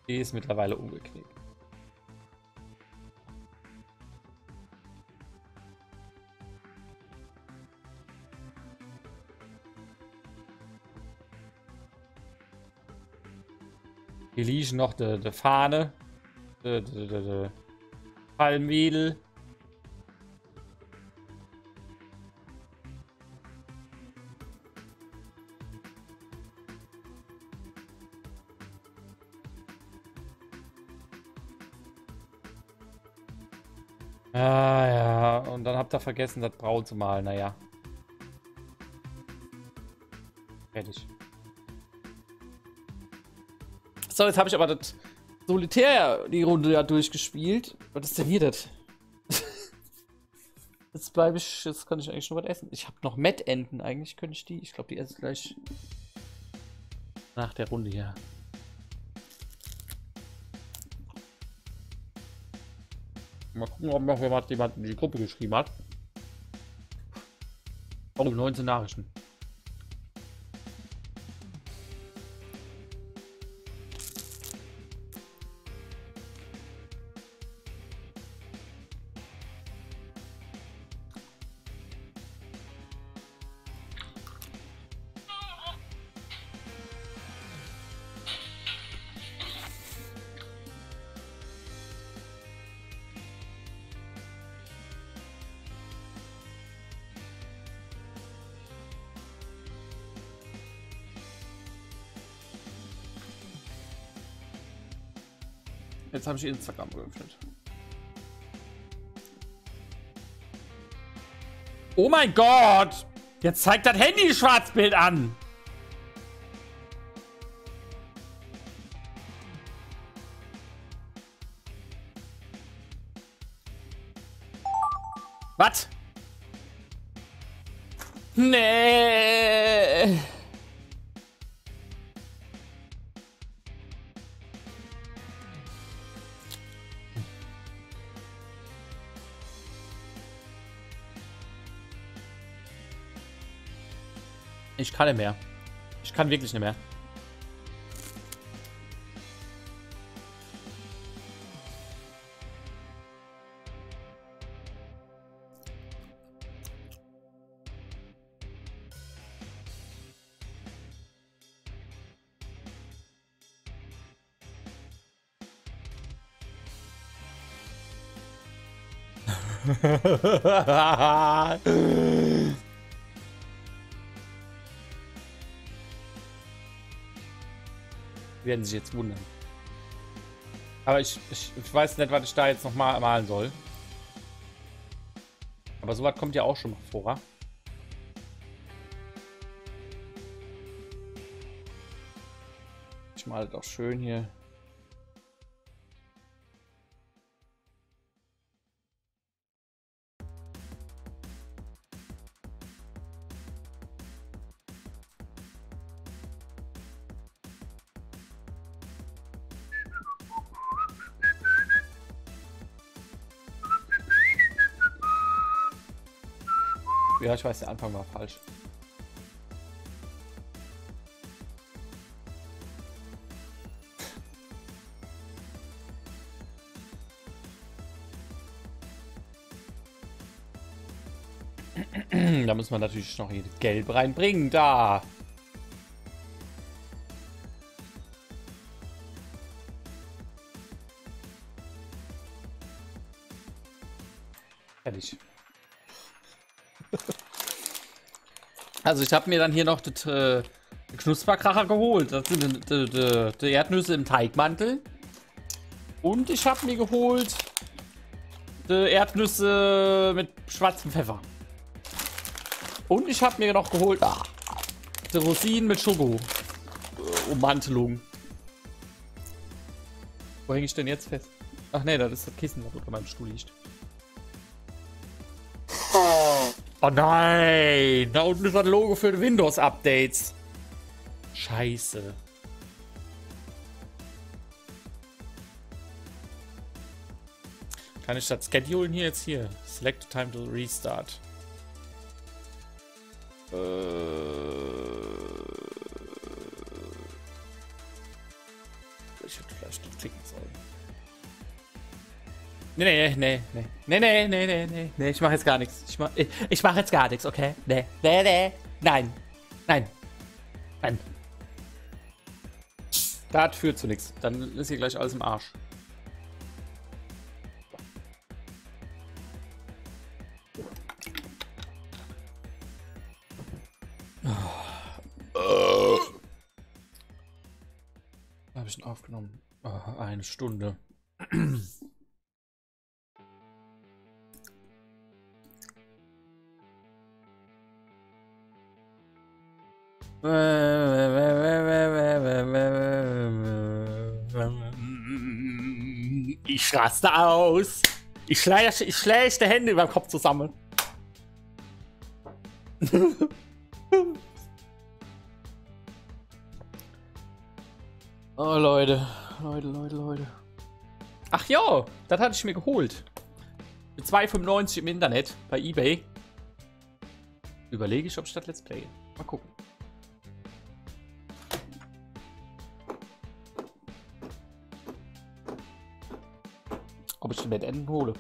Die ist mittlerweile umgeknickt. Hier liegt noch die Fahne, die Palmwedel. Ah ja, und dann habt ihr vergessen, das Braun zu malen, naja. Fertig. So, jetzt habe ich aber das Solitär die Runde ja durchgespielt. Was ist denn hier das? Jetzt bleibe ich, jetzt kann ich eigentlich schon was essen. Ich habe noch Mettenten, eigentlich könnte ich die. Ich glaube, die esse ich gleich nach der Runde hier. Mal gucken, ob noch jemand in die Gruppe geschrieben hat. Oh, 19 Nachrichten. Jetzt habe ich Instagram geöffnet. Oh mein Gott! Jetzt zeigt das Handy Schwarzbild an! Was? Nee! Ich kann nicht mehr. Ich kann wirklich nicht mehr. Werden sich jetzt wundern. Aber ich weiß nicht, was ich da jetzt noch mal malen soll. Aber sowas kommt ja auch schon mal vor. Oder? Ich male doch schön hier. Ja, ich weiß, der Anfang war falsch. Da muss man natürlich noch hier Gelb reinbringen, da. Fertig. Also ich habe mir dann hier noch den Knusperkracher geholt. Das sind die Erdnüsse im Teigmantel. Und ich habe mir geholt die Erdnüsse mit schwarzem Pfeffer. Und ich habe mir noch geholt die Rosinen mit Schoko. Ummantelung. Wo hänge ich denn jetzt fest? Ach nee, das ist das Kissen, das unter meinem Stuhl liegt. Oh nein! Da unten ist das Logo für die Windows-Updates. Scheiße. Kann ich das schedulen hier jetzt hier? Select time to restart. Ich hätte vielleicht noch klicken sollen. Nee, ich mach jetzt gar nichts. Ich mach jetzt gar nichts, okay? Nein. Das führt zu nichts. Dann ist hier gleich alles im Arsch. Da habe ich ihn aufgenommen. Oh, eine Stunde. Ich raste aus. Ich schläge die Hände über den Kopf zusammen. Oh, Leute. Leute, Leute, Leute. Ach ja, das hatte ich mir geholt. Für 2,95 im Internet bei eBay. Überlege ich, ob ich das Let's Play. Mal gucken. Ob ich den Wettenden hole.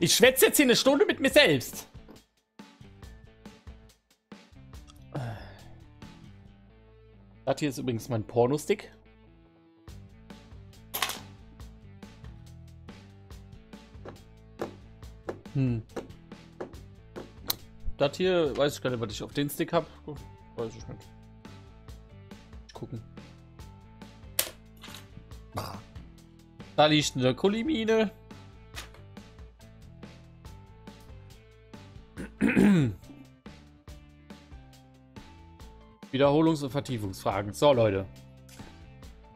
Ich schwätze jetzt hier eine Stunde mit mir selbst. Das hier ist übrigens mein Pornostick. Das hier, weiß ich gar nicht, was ich auf den Stick habe. Weiß ich nicht. Gucken. Da liegt eine Kulimine. Wiederholungs- und Vertiefungsfragen. So, Leute.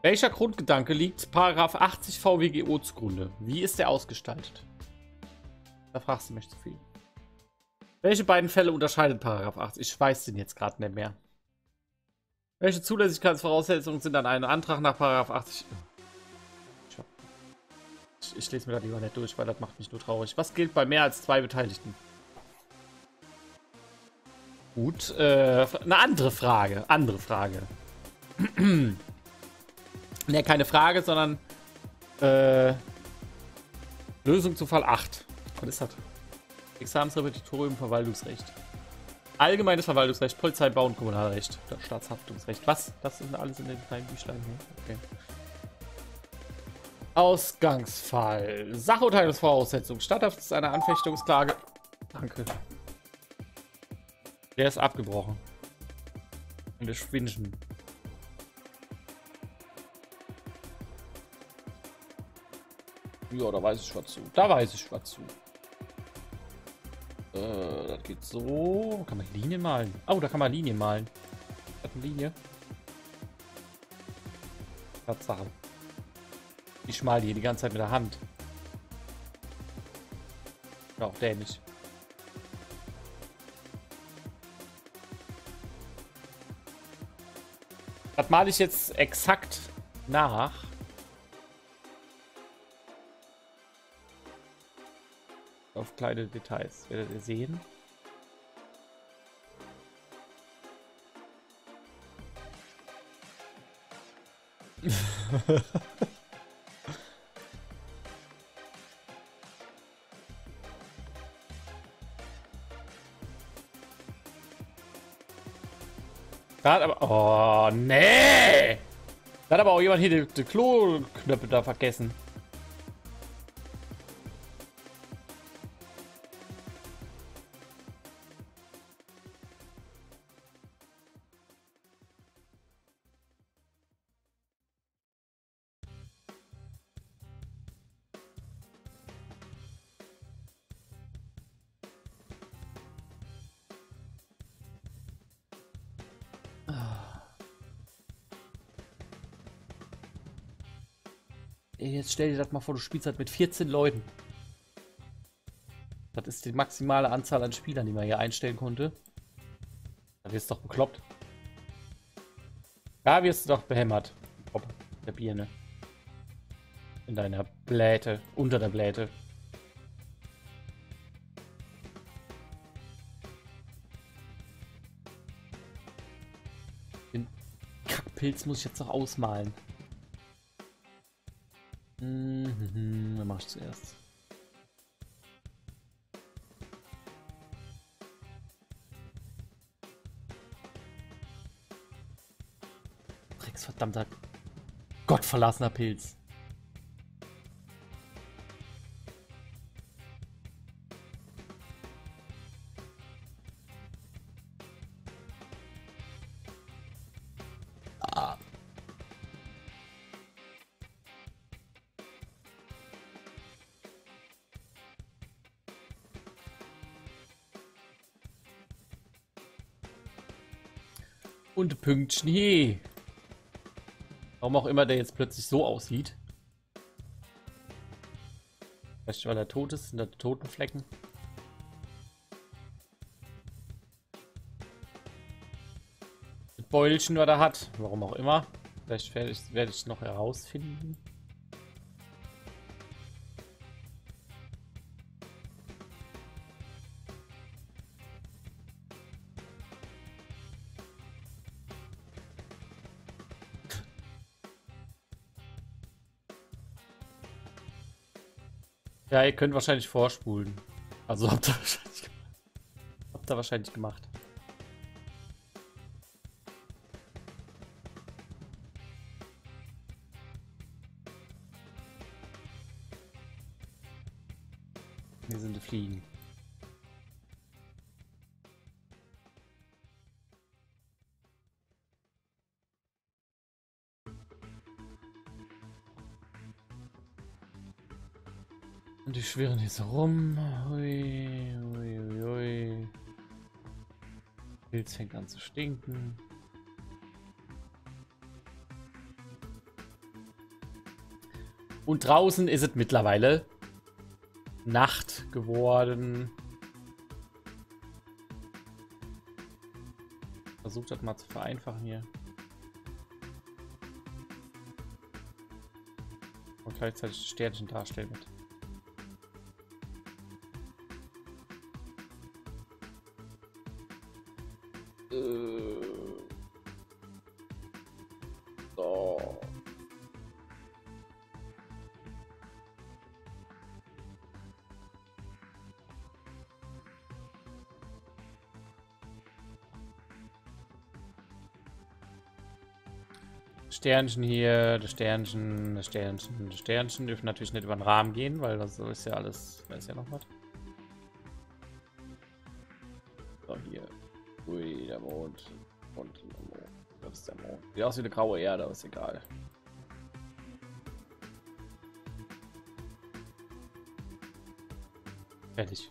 Welcher Grundgedanke liegt Paragraph 80 VWGO zugrunde? Wie ist der ausgestaltet? Da fragst du mich zu viel. Welche beiden Fälle unterscheidet Paragraph 80? Ich weiß den jetzt gerade nicht mehr. Welche Zulässigkeitsvoraussetzungen sind an einem Antrag nach Paragraph 80? Ich lese mir das lieber nicht durch, weil das macht mich nur traurig. Was gilt bei mehr als 2 Beteiligten? Gut, eine andere Frage. Ne, keine Frage, sondern Lösung zu Fall 8. Was ist das? Examensrepetitorium, Verwaltungsrecht. Allgemeines Verwaltungsrecht, Polizei, Bau- und Kommunalrecht. Staatshaftungsrecht. Was? Das sind alles in den kleinen Büchlein hier. Okay. Ausgangsfall. Sachurteilungsvoraussetzung. Statthaft ist eine Anfechtungsklage. Danke. Der ist abgebrochen. In der Schwinschen. Ja, da weiß ich was zu. Das geht so. Kann man Linien malen? Oh, da kann man Linien malen. Hat eine Linie. Tatsache. Ich mal die ganze Zeit mit der Hand. Ja, auch dämlich. Das male ich jetzt exakt nach. Auf kleine Details werdet ihr sehen. Da hat aber... Oh, nee! Da hat aber auch jemand hier die Klo-Knöpfe da vergessen. Jetzt stell dir das mal vor, du spielst halt mit 14 Leuten. Das ist die maximale Anzahl an Spielern, die man hier einstellen konnte. Da wirst du doch bekloppt. Da wirst du doch behämmert. Ob der Birne. In deiner Blähte. Unter der Blähte. Den Kackpilz muss ich jetzt noch ausmalen. Dann mach ich zuerst. Drecksverdammter, gottverlassener Pilz. Und Pünktchen he. Warum auch immer der jetzt plötzlich so aussieht. Vielleicht weil er tot ist, sind da Totenflecken. Beulchen, was er hat. Warum auch immer. Vielleicht werde ich es noch herausfinden. Ja, ihr könnt wahrscheinlich vorspulen. Also habt ihr wahrscheinlich gemacht. Hier sind die Fliegen. Und die schwirren jetzt rum. Ui, ui, ui, ui. Pilz fängt an zu stinken. Und draußen ist es mittlerweile Nacht geworden. Versucht das mal zu vereinfachen hier. Und gleichzeitig das Sternchen darstellen mit. Sternchen hier, das Sternchen, das Sternchen, das Sternchen dürfen natürlich nicht über den Rahmen gehen, weil das ist ja alles, da ist ja noch was. So, hier. Ui, der Mond. Und der Mond. Das ist der Mond. Sieht aus wie eine graue Erde, aber ist egal. Fertig.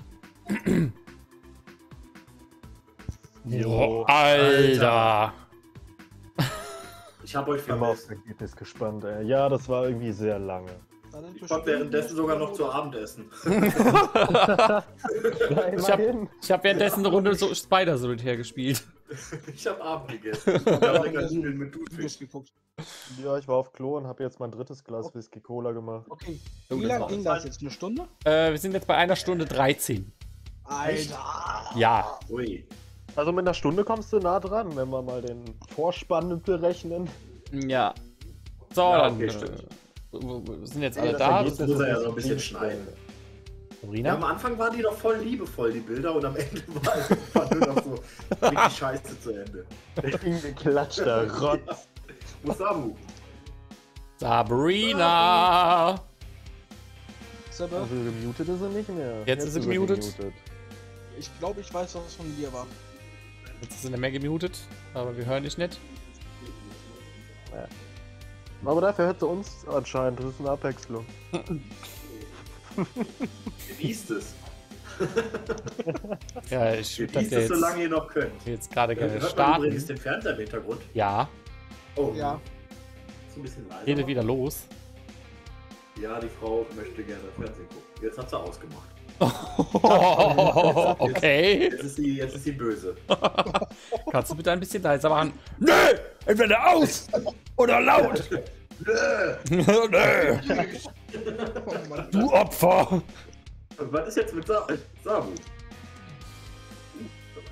Jo, Alter! Ich habe euch vermisst. Ich bin aufs Ergebnis gespannt, ey. Ja, das war irgendwie sehr lange. Ich war währenddessen sogar noch zu Abendessen. Ich hab währenddessen eine Runde so Spider-Solitär gespielt. Ich habe Abend gegessen. Ich hab lecker Nudeln mit Thunfisch geguckt. Ja, ich war auf Klo und habe jetzt mein drittes Glas Whisky Cola gemacht. Okay. Wie lange ging das jetzt? Eine Stunde? Wir sind jetzt bei einer Stunde 13. Alter! Ja. Ui. Also mit einer Stunde kommst du nah dran, wenn wir mal den Vorspann berechnen. Ja. So, ja, okay, dann sind jetzt alle da. Das muss er ja so ein bisschen schneiden. Sabrina? Ja, am Anfang waren die doch voll liebevoll, die Bilder, und am Ende war nur noch so richtig scheiße zu Ende. Der ging geklatschter Rotz. Wo ist Sabu? Sabrina! Sabu. Also gemutet ist er nicht mehr. Jetzt ist er gemutet. Ich glaube, ich weiß, was es von dir war. Jetzt sind ja mehr gemutet, aber wir hören dich nicht. Ja. Aber dafür hört sie uns anscheinend, das ist eine Abwechslung. Genießt es. Ja, ich genießt es, solange ihr noch könnt. Jetzt gerade starten. Übrigens den Fernseher im Hintergrund. Ja. Oh ja. Ist ein bisschen leiser. Rede wieder los. Ja, die Frau möchte gerne Fernsehen gucken. Jetzt hat sie ausgemacht. Oh, okay. Jetzt ist sie böse. Kannst du bitte ein bisschen leiser machen? Nö! Entweder aus! Oder laut! Nö! Nö! Du Opfer! Was ist jetzt mit Sabu?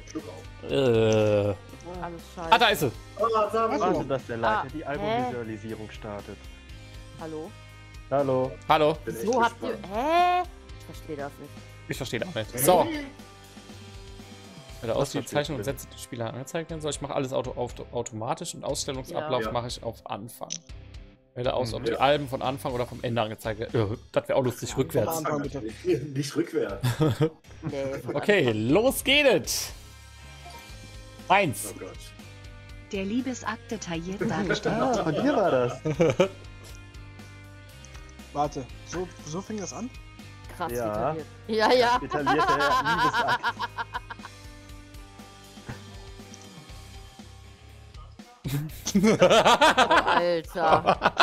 Schluck auf. Ah, da ist sie! Oh, Sabu! Warte, dass der Leiter die Albumvisualisierung startet. Hallo? Hallo. Hallo. So habt ihr... Hä? Ich verstehe das nicht. Ich verstehe das nicht. So. Oder aus die Zeichnung und Sätze, die Spieler angezeigt werden soll. Ich mache alles automatisch und Ausstellungsablauf mache ich auf Anfang. Wähle aus, ob die Alben von Anfang oder vom Ende angezeigt werden. Das wäre auch lustig, rückwärts. Nicht rückwärts. Okay, los geht's. 1. Der Liebesakt detailliert dargestellt. Ah, von dir war das. Warte, so fing das an? Krass, ja. Ja, ja. Detaillierter Liebesakt. Alter.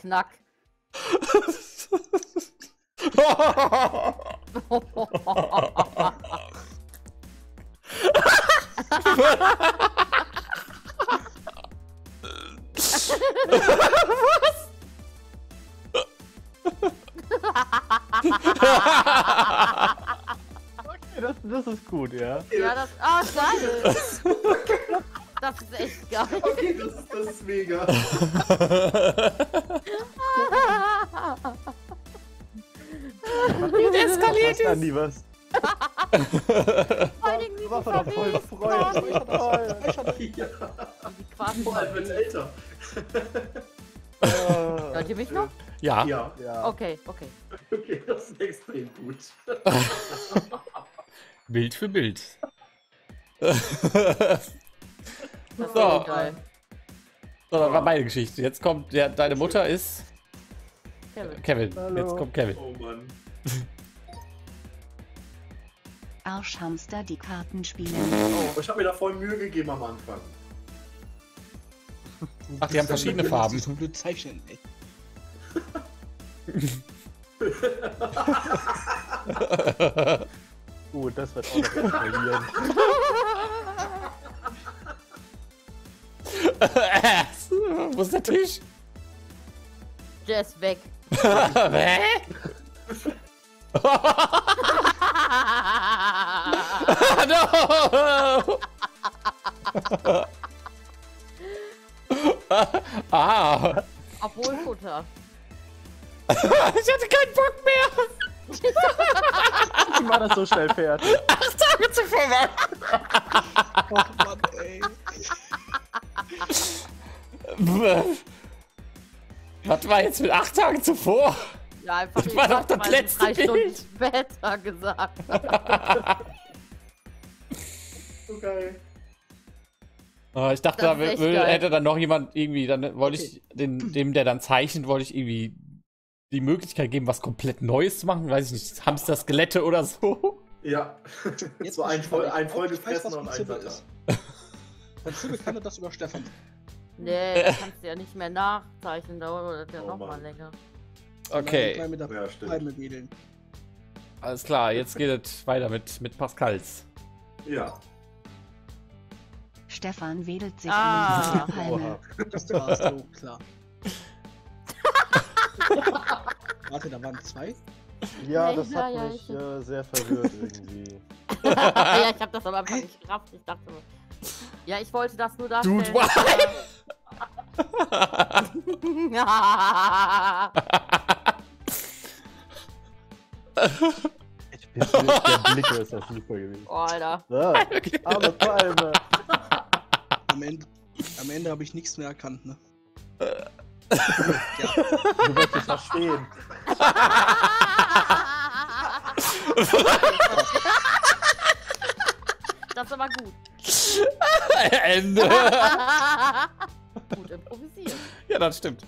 Knack. Was? Okay, das ist gut, ja. Ja, das. Ah, geil! Das ist echt geil. Okay, das ist mega. Wie eskaliert ist? Nie was. Vor allem, wie du verwirrst. Vor allem, wenn es älter. Hört ihr mich noch? Ja. Ja. Okay. Okay, das ist extrem gut. Bild für Bild. Das so. Geil. So, das war meine Geschichte. Jetzt kommt deine Mutter ist... Kevin. Hallo. Jetzt kommt Kevin. Oh Mann. Arschhamster, die Karten spielen. Oh, ich habe mir da voll Mühe gegeben am Anfang. Ach, die haben verschiedene Farben. So blöd zeichnen, ey. Gut, das wird auch noch verlieren. Wo ist der Tisch? Der ist weg. Hä? No! Ah! Obwohl, ich hatte keinen Bock mehr! Wie war das so schnell fertig? 8 Tage zuvor war! Oh Mann, ey! Was war jetzt mit 8 Tagen zuvor? Ja, einfach das war doch das letzte 3 Stunden später gesagt. So geil. Oh, ich dachte, da hätte dann noch jemand irgendwie, dann wollte ich dem, der dann zeichnet, wollte ich irgendwie die Möglichkeit geben, was komplett Neues zu machen. Weiß ich nicht, Hamster-Skelette oder so. Ja, jetzt so ein vollgefressener und ein Satter. Von Zibel kann das über Stefan. Nee, das kannst du ja nicht mehr nachzeichnen, da dauert ja nochmal länger. Okay. Ja, stimmt. Alles klar, jetzt geht es weiter mit Pascals. Ja. Stefan wedelt sich an der Palme. Das war so klar. Warte, da waren 2? Ja, das hat mich sehr verwirrt irgendwie. Ja, ich hab das am Anfang nicht gerafft. Ich dachte, ja, ich wollte das nur darstellen. Dude, why? Ich bin der Blick, ist das super gewesen. Oh, Alter. So, arme Palme. Am Ende habe ich nichts mehr erkannt, ne? Ja. Du wirst es verstehen. Das ist aber gut. Ende. Gut improvisiert. Ja, das stimmt.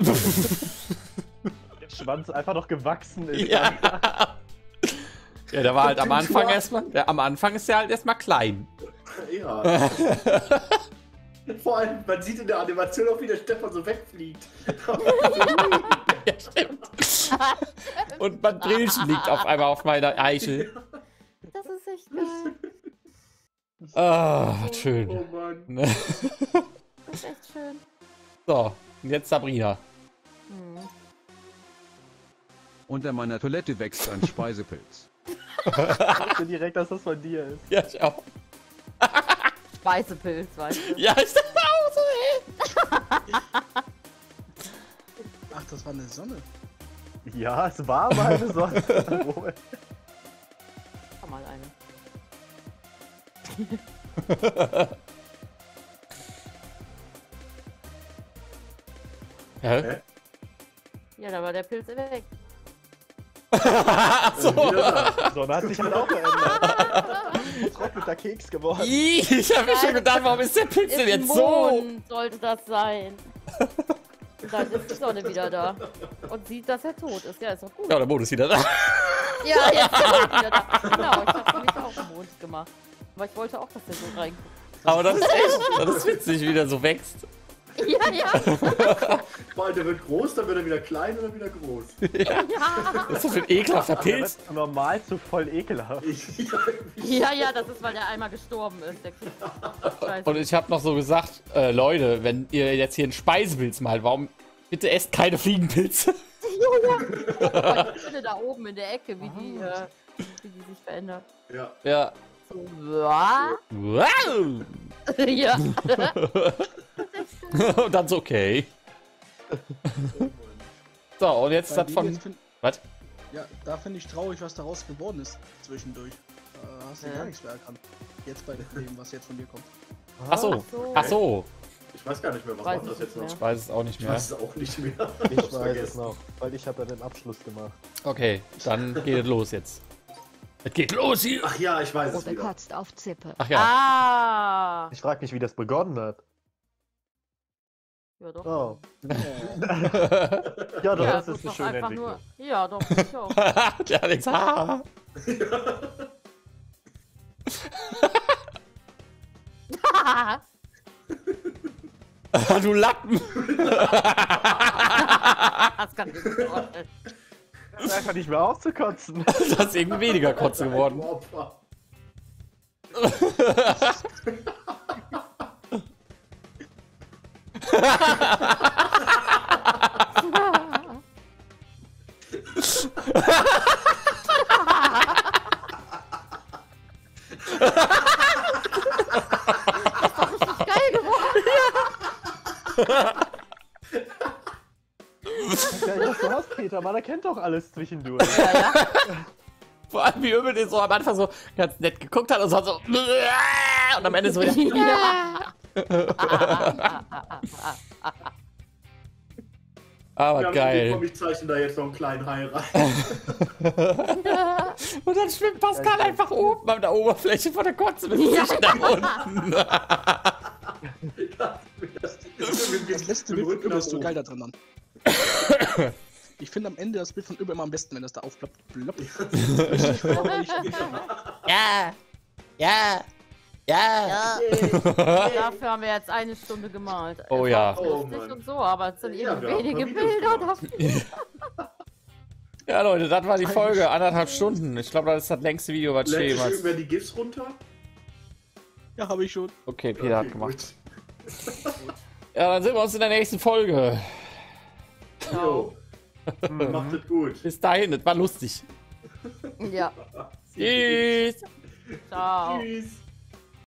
Der Schwanz einfach noch gewachsen ist. Ja, ja, der war halt am Anfang erstmal. Am Anfang ist der halt erstmal klein. Ja. Vor allem, man sieht in der Animation auch, wie der Stefan so wegfliegt. Ja, stimmt. Und mein Brillchen liegt auf einmal auf meiner Eichel. Das ist echt geil. Ah, oh, schön. Oh Mann. Das ist echt schön. So, und jetzt Sabrina. Hm. Unter meiner Toilette wächst ein Speisepilz. Ich dachte direkt, dass das von dir ist. Ja, ich auch. Speisepilz, weißt du? Ja, ich dachte auch so, ey. Ach, das war eine Sonne. Ja, es war mal eine Sonne. War mal eine. Hä? Ja, da war der Pilz weg. Ach so. So, da hat sich halt auch verändert. Ist trottelter Keks geworden. Ich hab mir schon gedacht, warum ist der Pilz denn jetzt so? Sollte das sein. Dann ist die Sonne wieder da. Und sieht, dass er tot ist. Ja, ist doch gut. Ja, der Mond ist wieder da. Ja, jetzt ist der Mond wieder da. Genau, ich hab nämlich auch den Mond gemacht. Aber ich wollte auch, dass der so reinguckt. Aber das ist echt, das ist witzig, wie der so wächst. Ja, ja. Weil der wird groß, dann wird er wieder klein und dann wieder groß. Ja. Ja. Das ist ein ekelhafter Pilz. Normal zu voll ekelhaft. Ja, ja, das ist, weil der einmal gestorben ist. Der und ich habe noch so gesagt, Leute, wenn ihr jetzt hier einen Speisepilz malt, warum bitte esst keine Fliegenpilze? Ja, ja. Oh, ich finde da oben in der Ecke, wie die sich verändert. Ja. Ja. So. Wow. Ja. Und dann so, okay. So, und jetzt das von... Was? Ja, da finde ich traurig, was daraus geworden ist zwischendurch. Hast du gar nichts mehr erkannt. Jetzt bei dem, was jetzt von dir kommt. Achso, achso. Ich weiß gar nicht mehr, was war das jetzt noch? Ich weiß es auch nicht mehr. Ich weiß es auch nicht mehr. Ich weiß es noch, weil ich habe ja den Abschluss gemacht. Okay, dann geht es los jetzt. Es geht los hier! Ach ja, ich weiß es wieder. Kotzt auf Zippe. Ach ja. Ah. Ich frage mich, wie das begonnen hat. Ja doch. Oh. Ja doch, ja, das ist eine schöne Entwicklung. Nur... Ja doch, ich auch. Der Alex, ha! Du Lappen! Das kann ich nicht ordnen. Das ist einfach nicht mehr aufzukotzen. Das ist irgendwie weniger Kotze geworden. Man erkennt doch alles zwischendurch. Ja, ja. Vor allem, wie Übel den so am Anfang so ganz nett geguckt hat und so, und am Ende so. Ja. Aber geil. Ich zeichne da jetzt noch einen kleinen Hai rein. Und dann schwimmt Pascal einfach oben an der Oberfläche von der Kotze mit dem Fisch nach unten. Das letzte Bild von Übel ist so geil da drin, Mann. Ich finde am Ende das Bild von Übel immer am besten, wenn das da aufploppt. Ja. Ja. Ja. Dafür haben wir jetzt 1 Stunde gemalt. Oh es ja. Oh, und so, aber es sind eben wenige Bilder dafür. Ja, Leute, das war die Folge. 1,5 Stunden. Ich glaube, das ist das längste Video, was je jemals. Über die GIFs runter? Ja, habe ich schon. Okay, Peter hat gemacht. Ja, dann sehen wir uns in der nächsten Folge. Ciao. Macht es gut. Bis dahin, das war lustig. Ja. Tschüss. Ciao. Tschüss.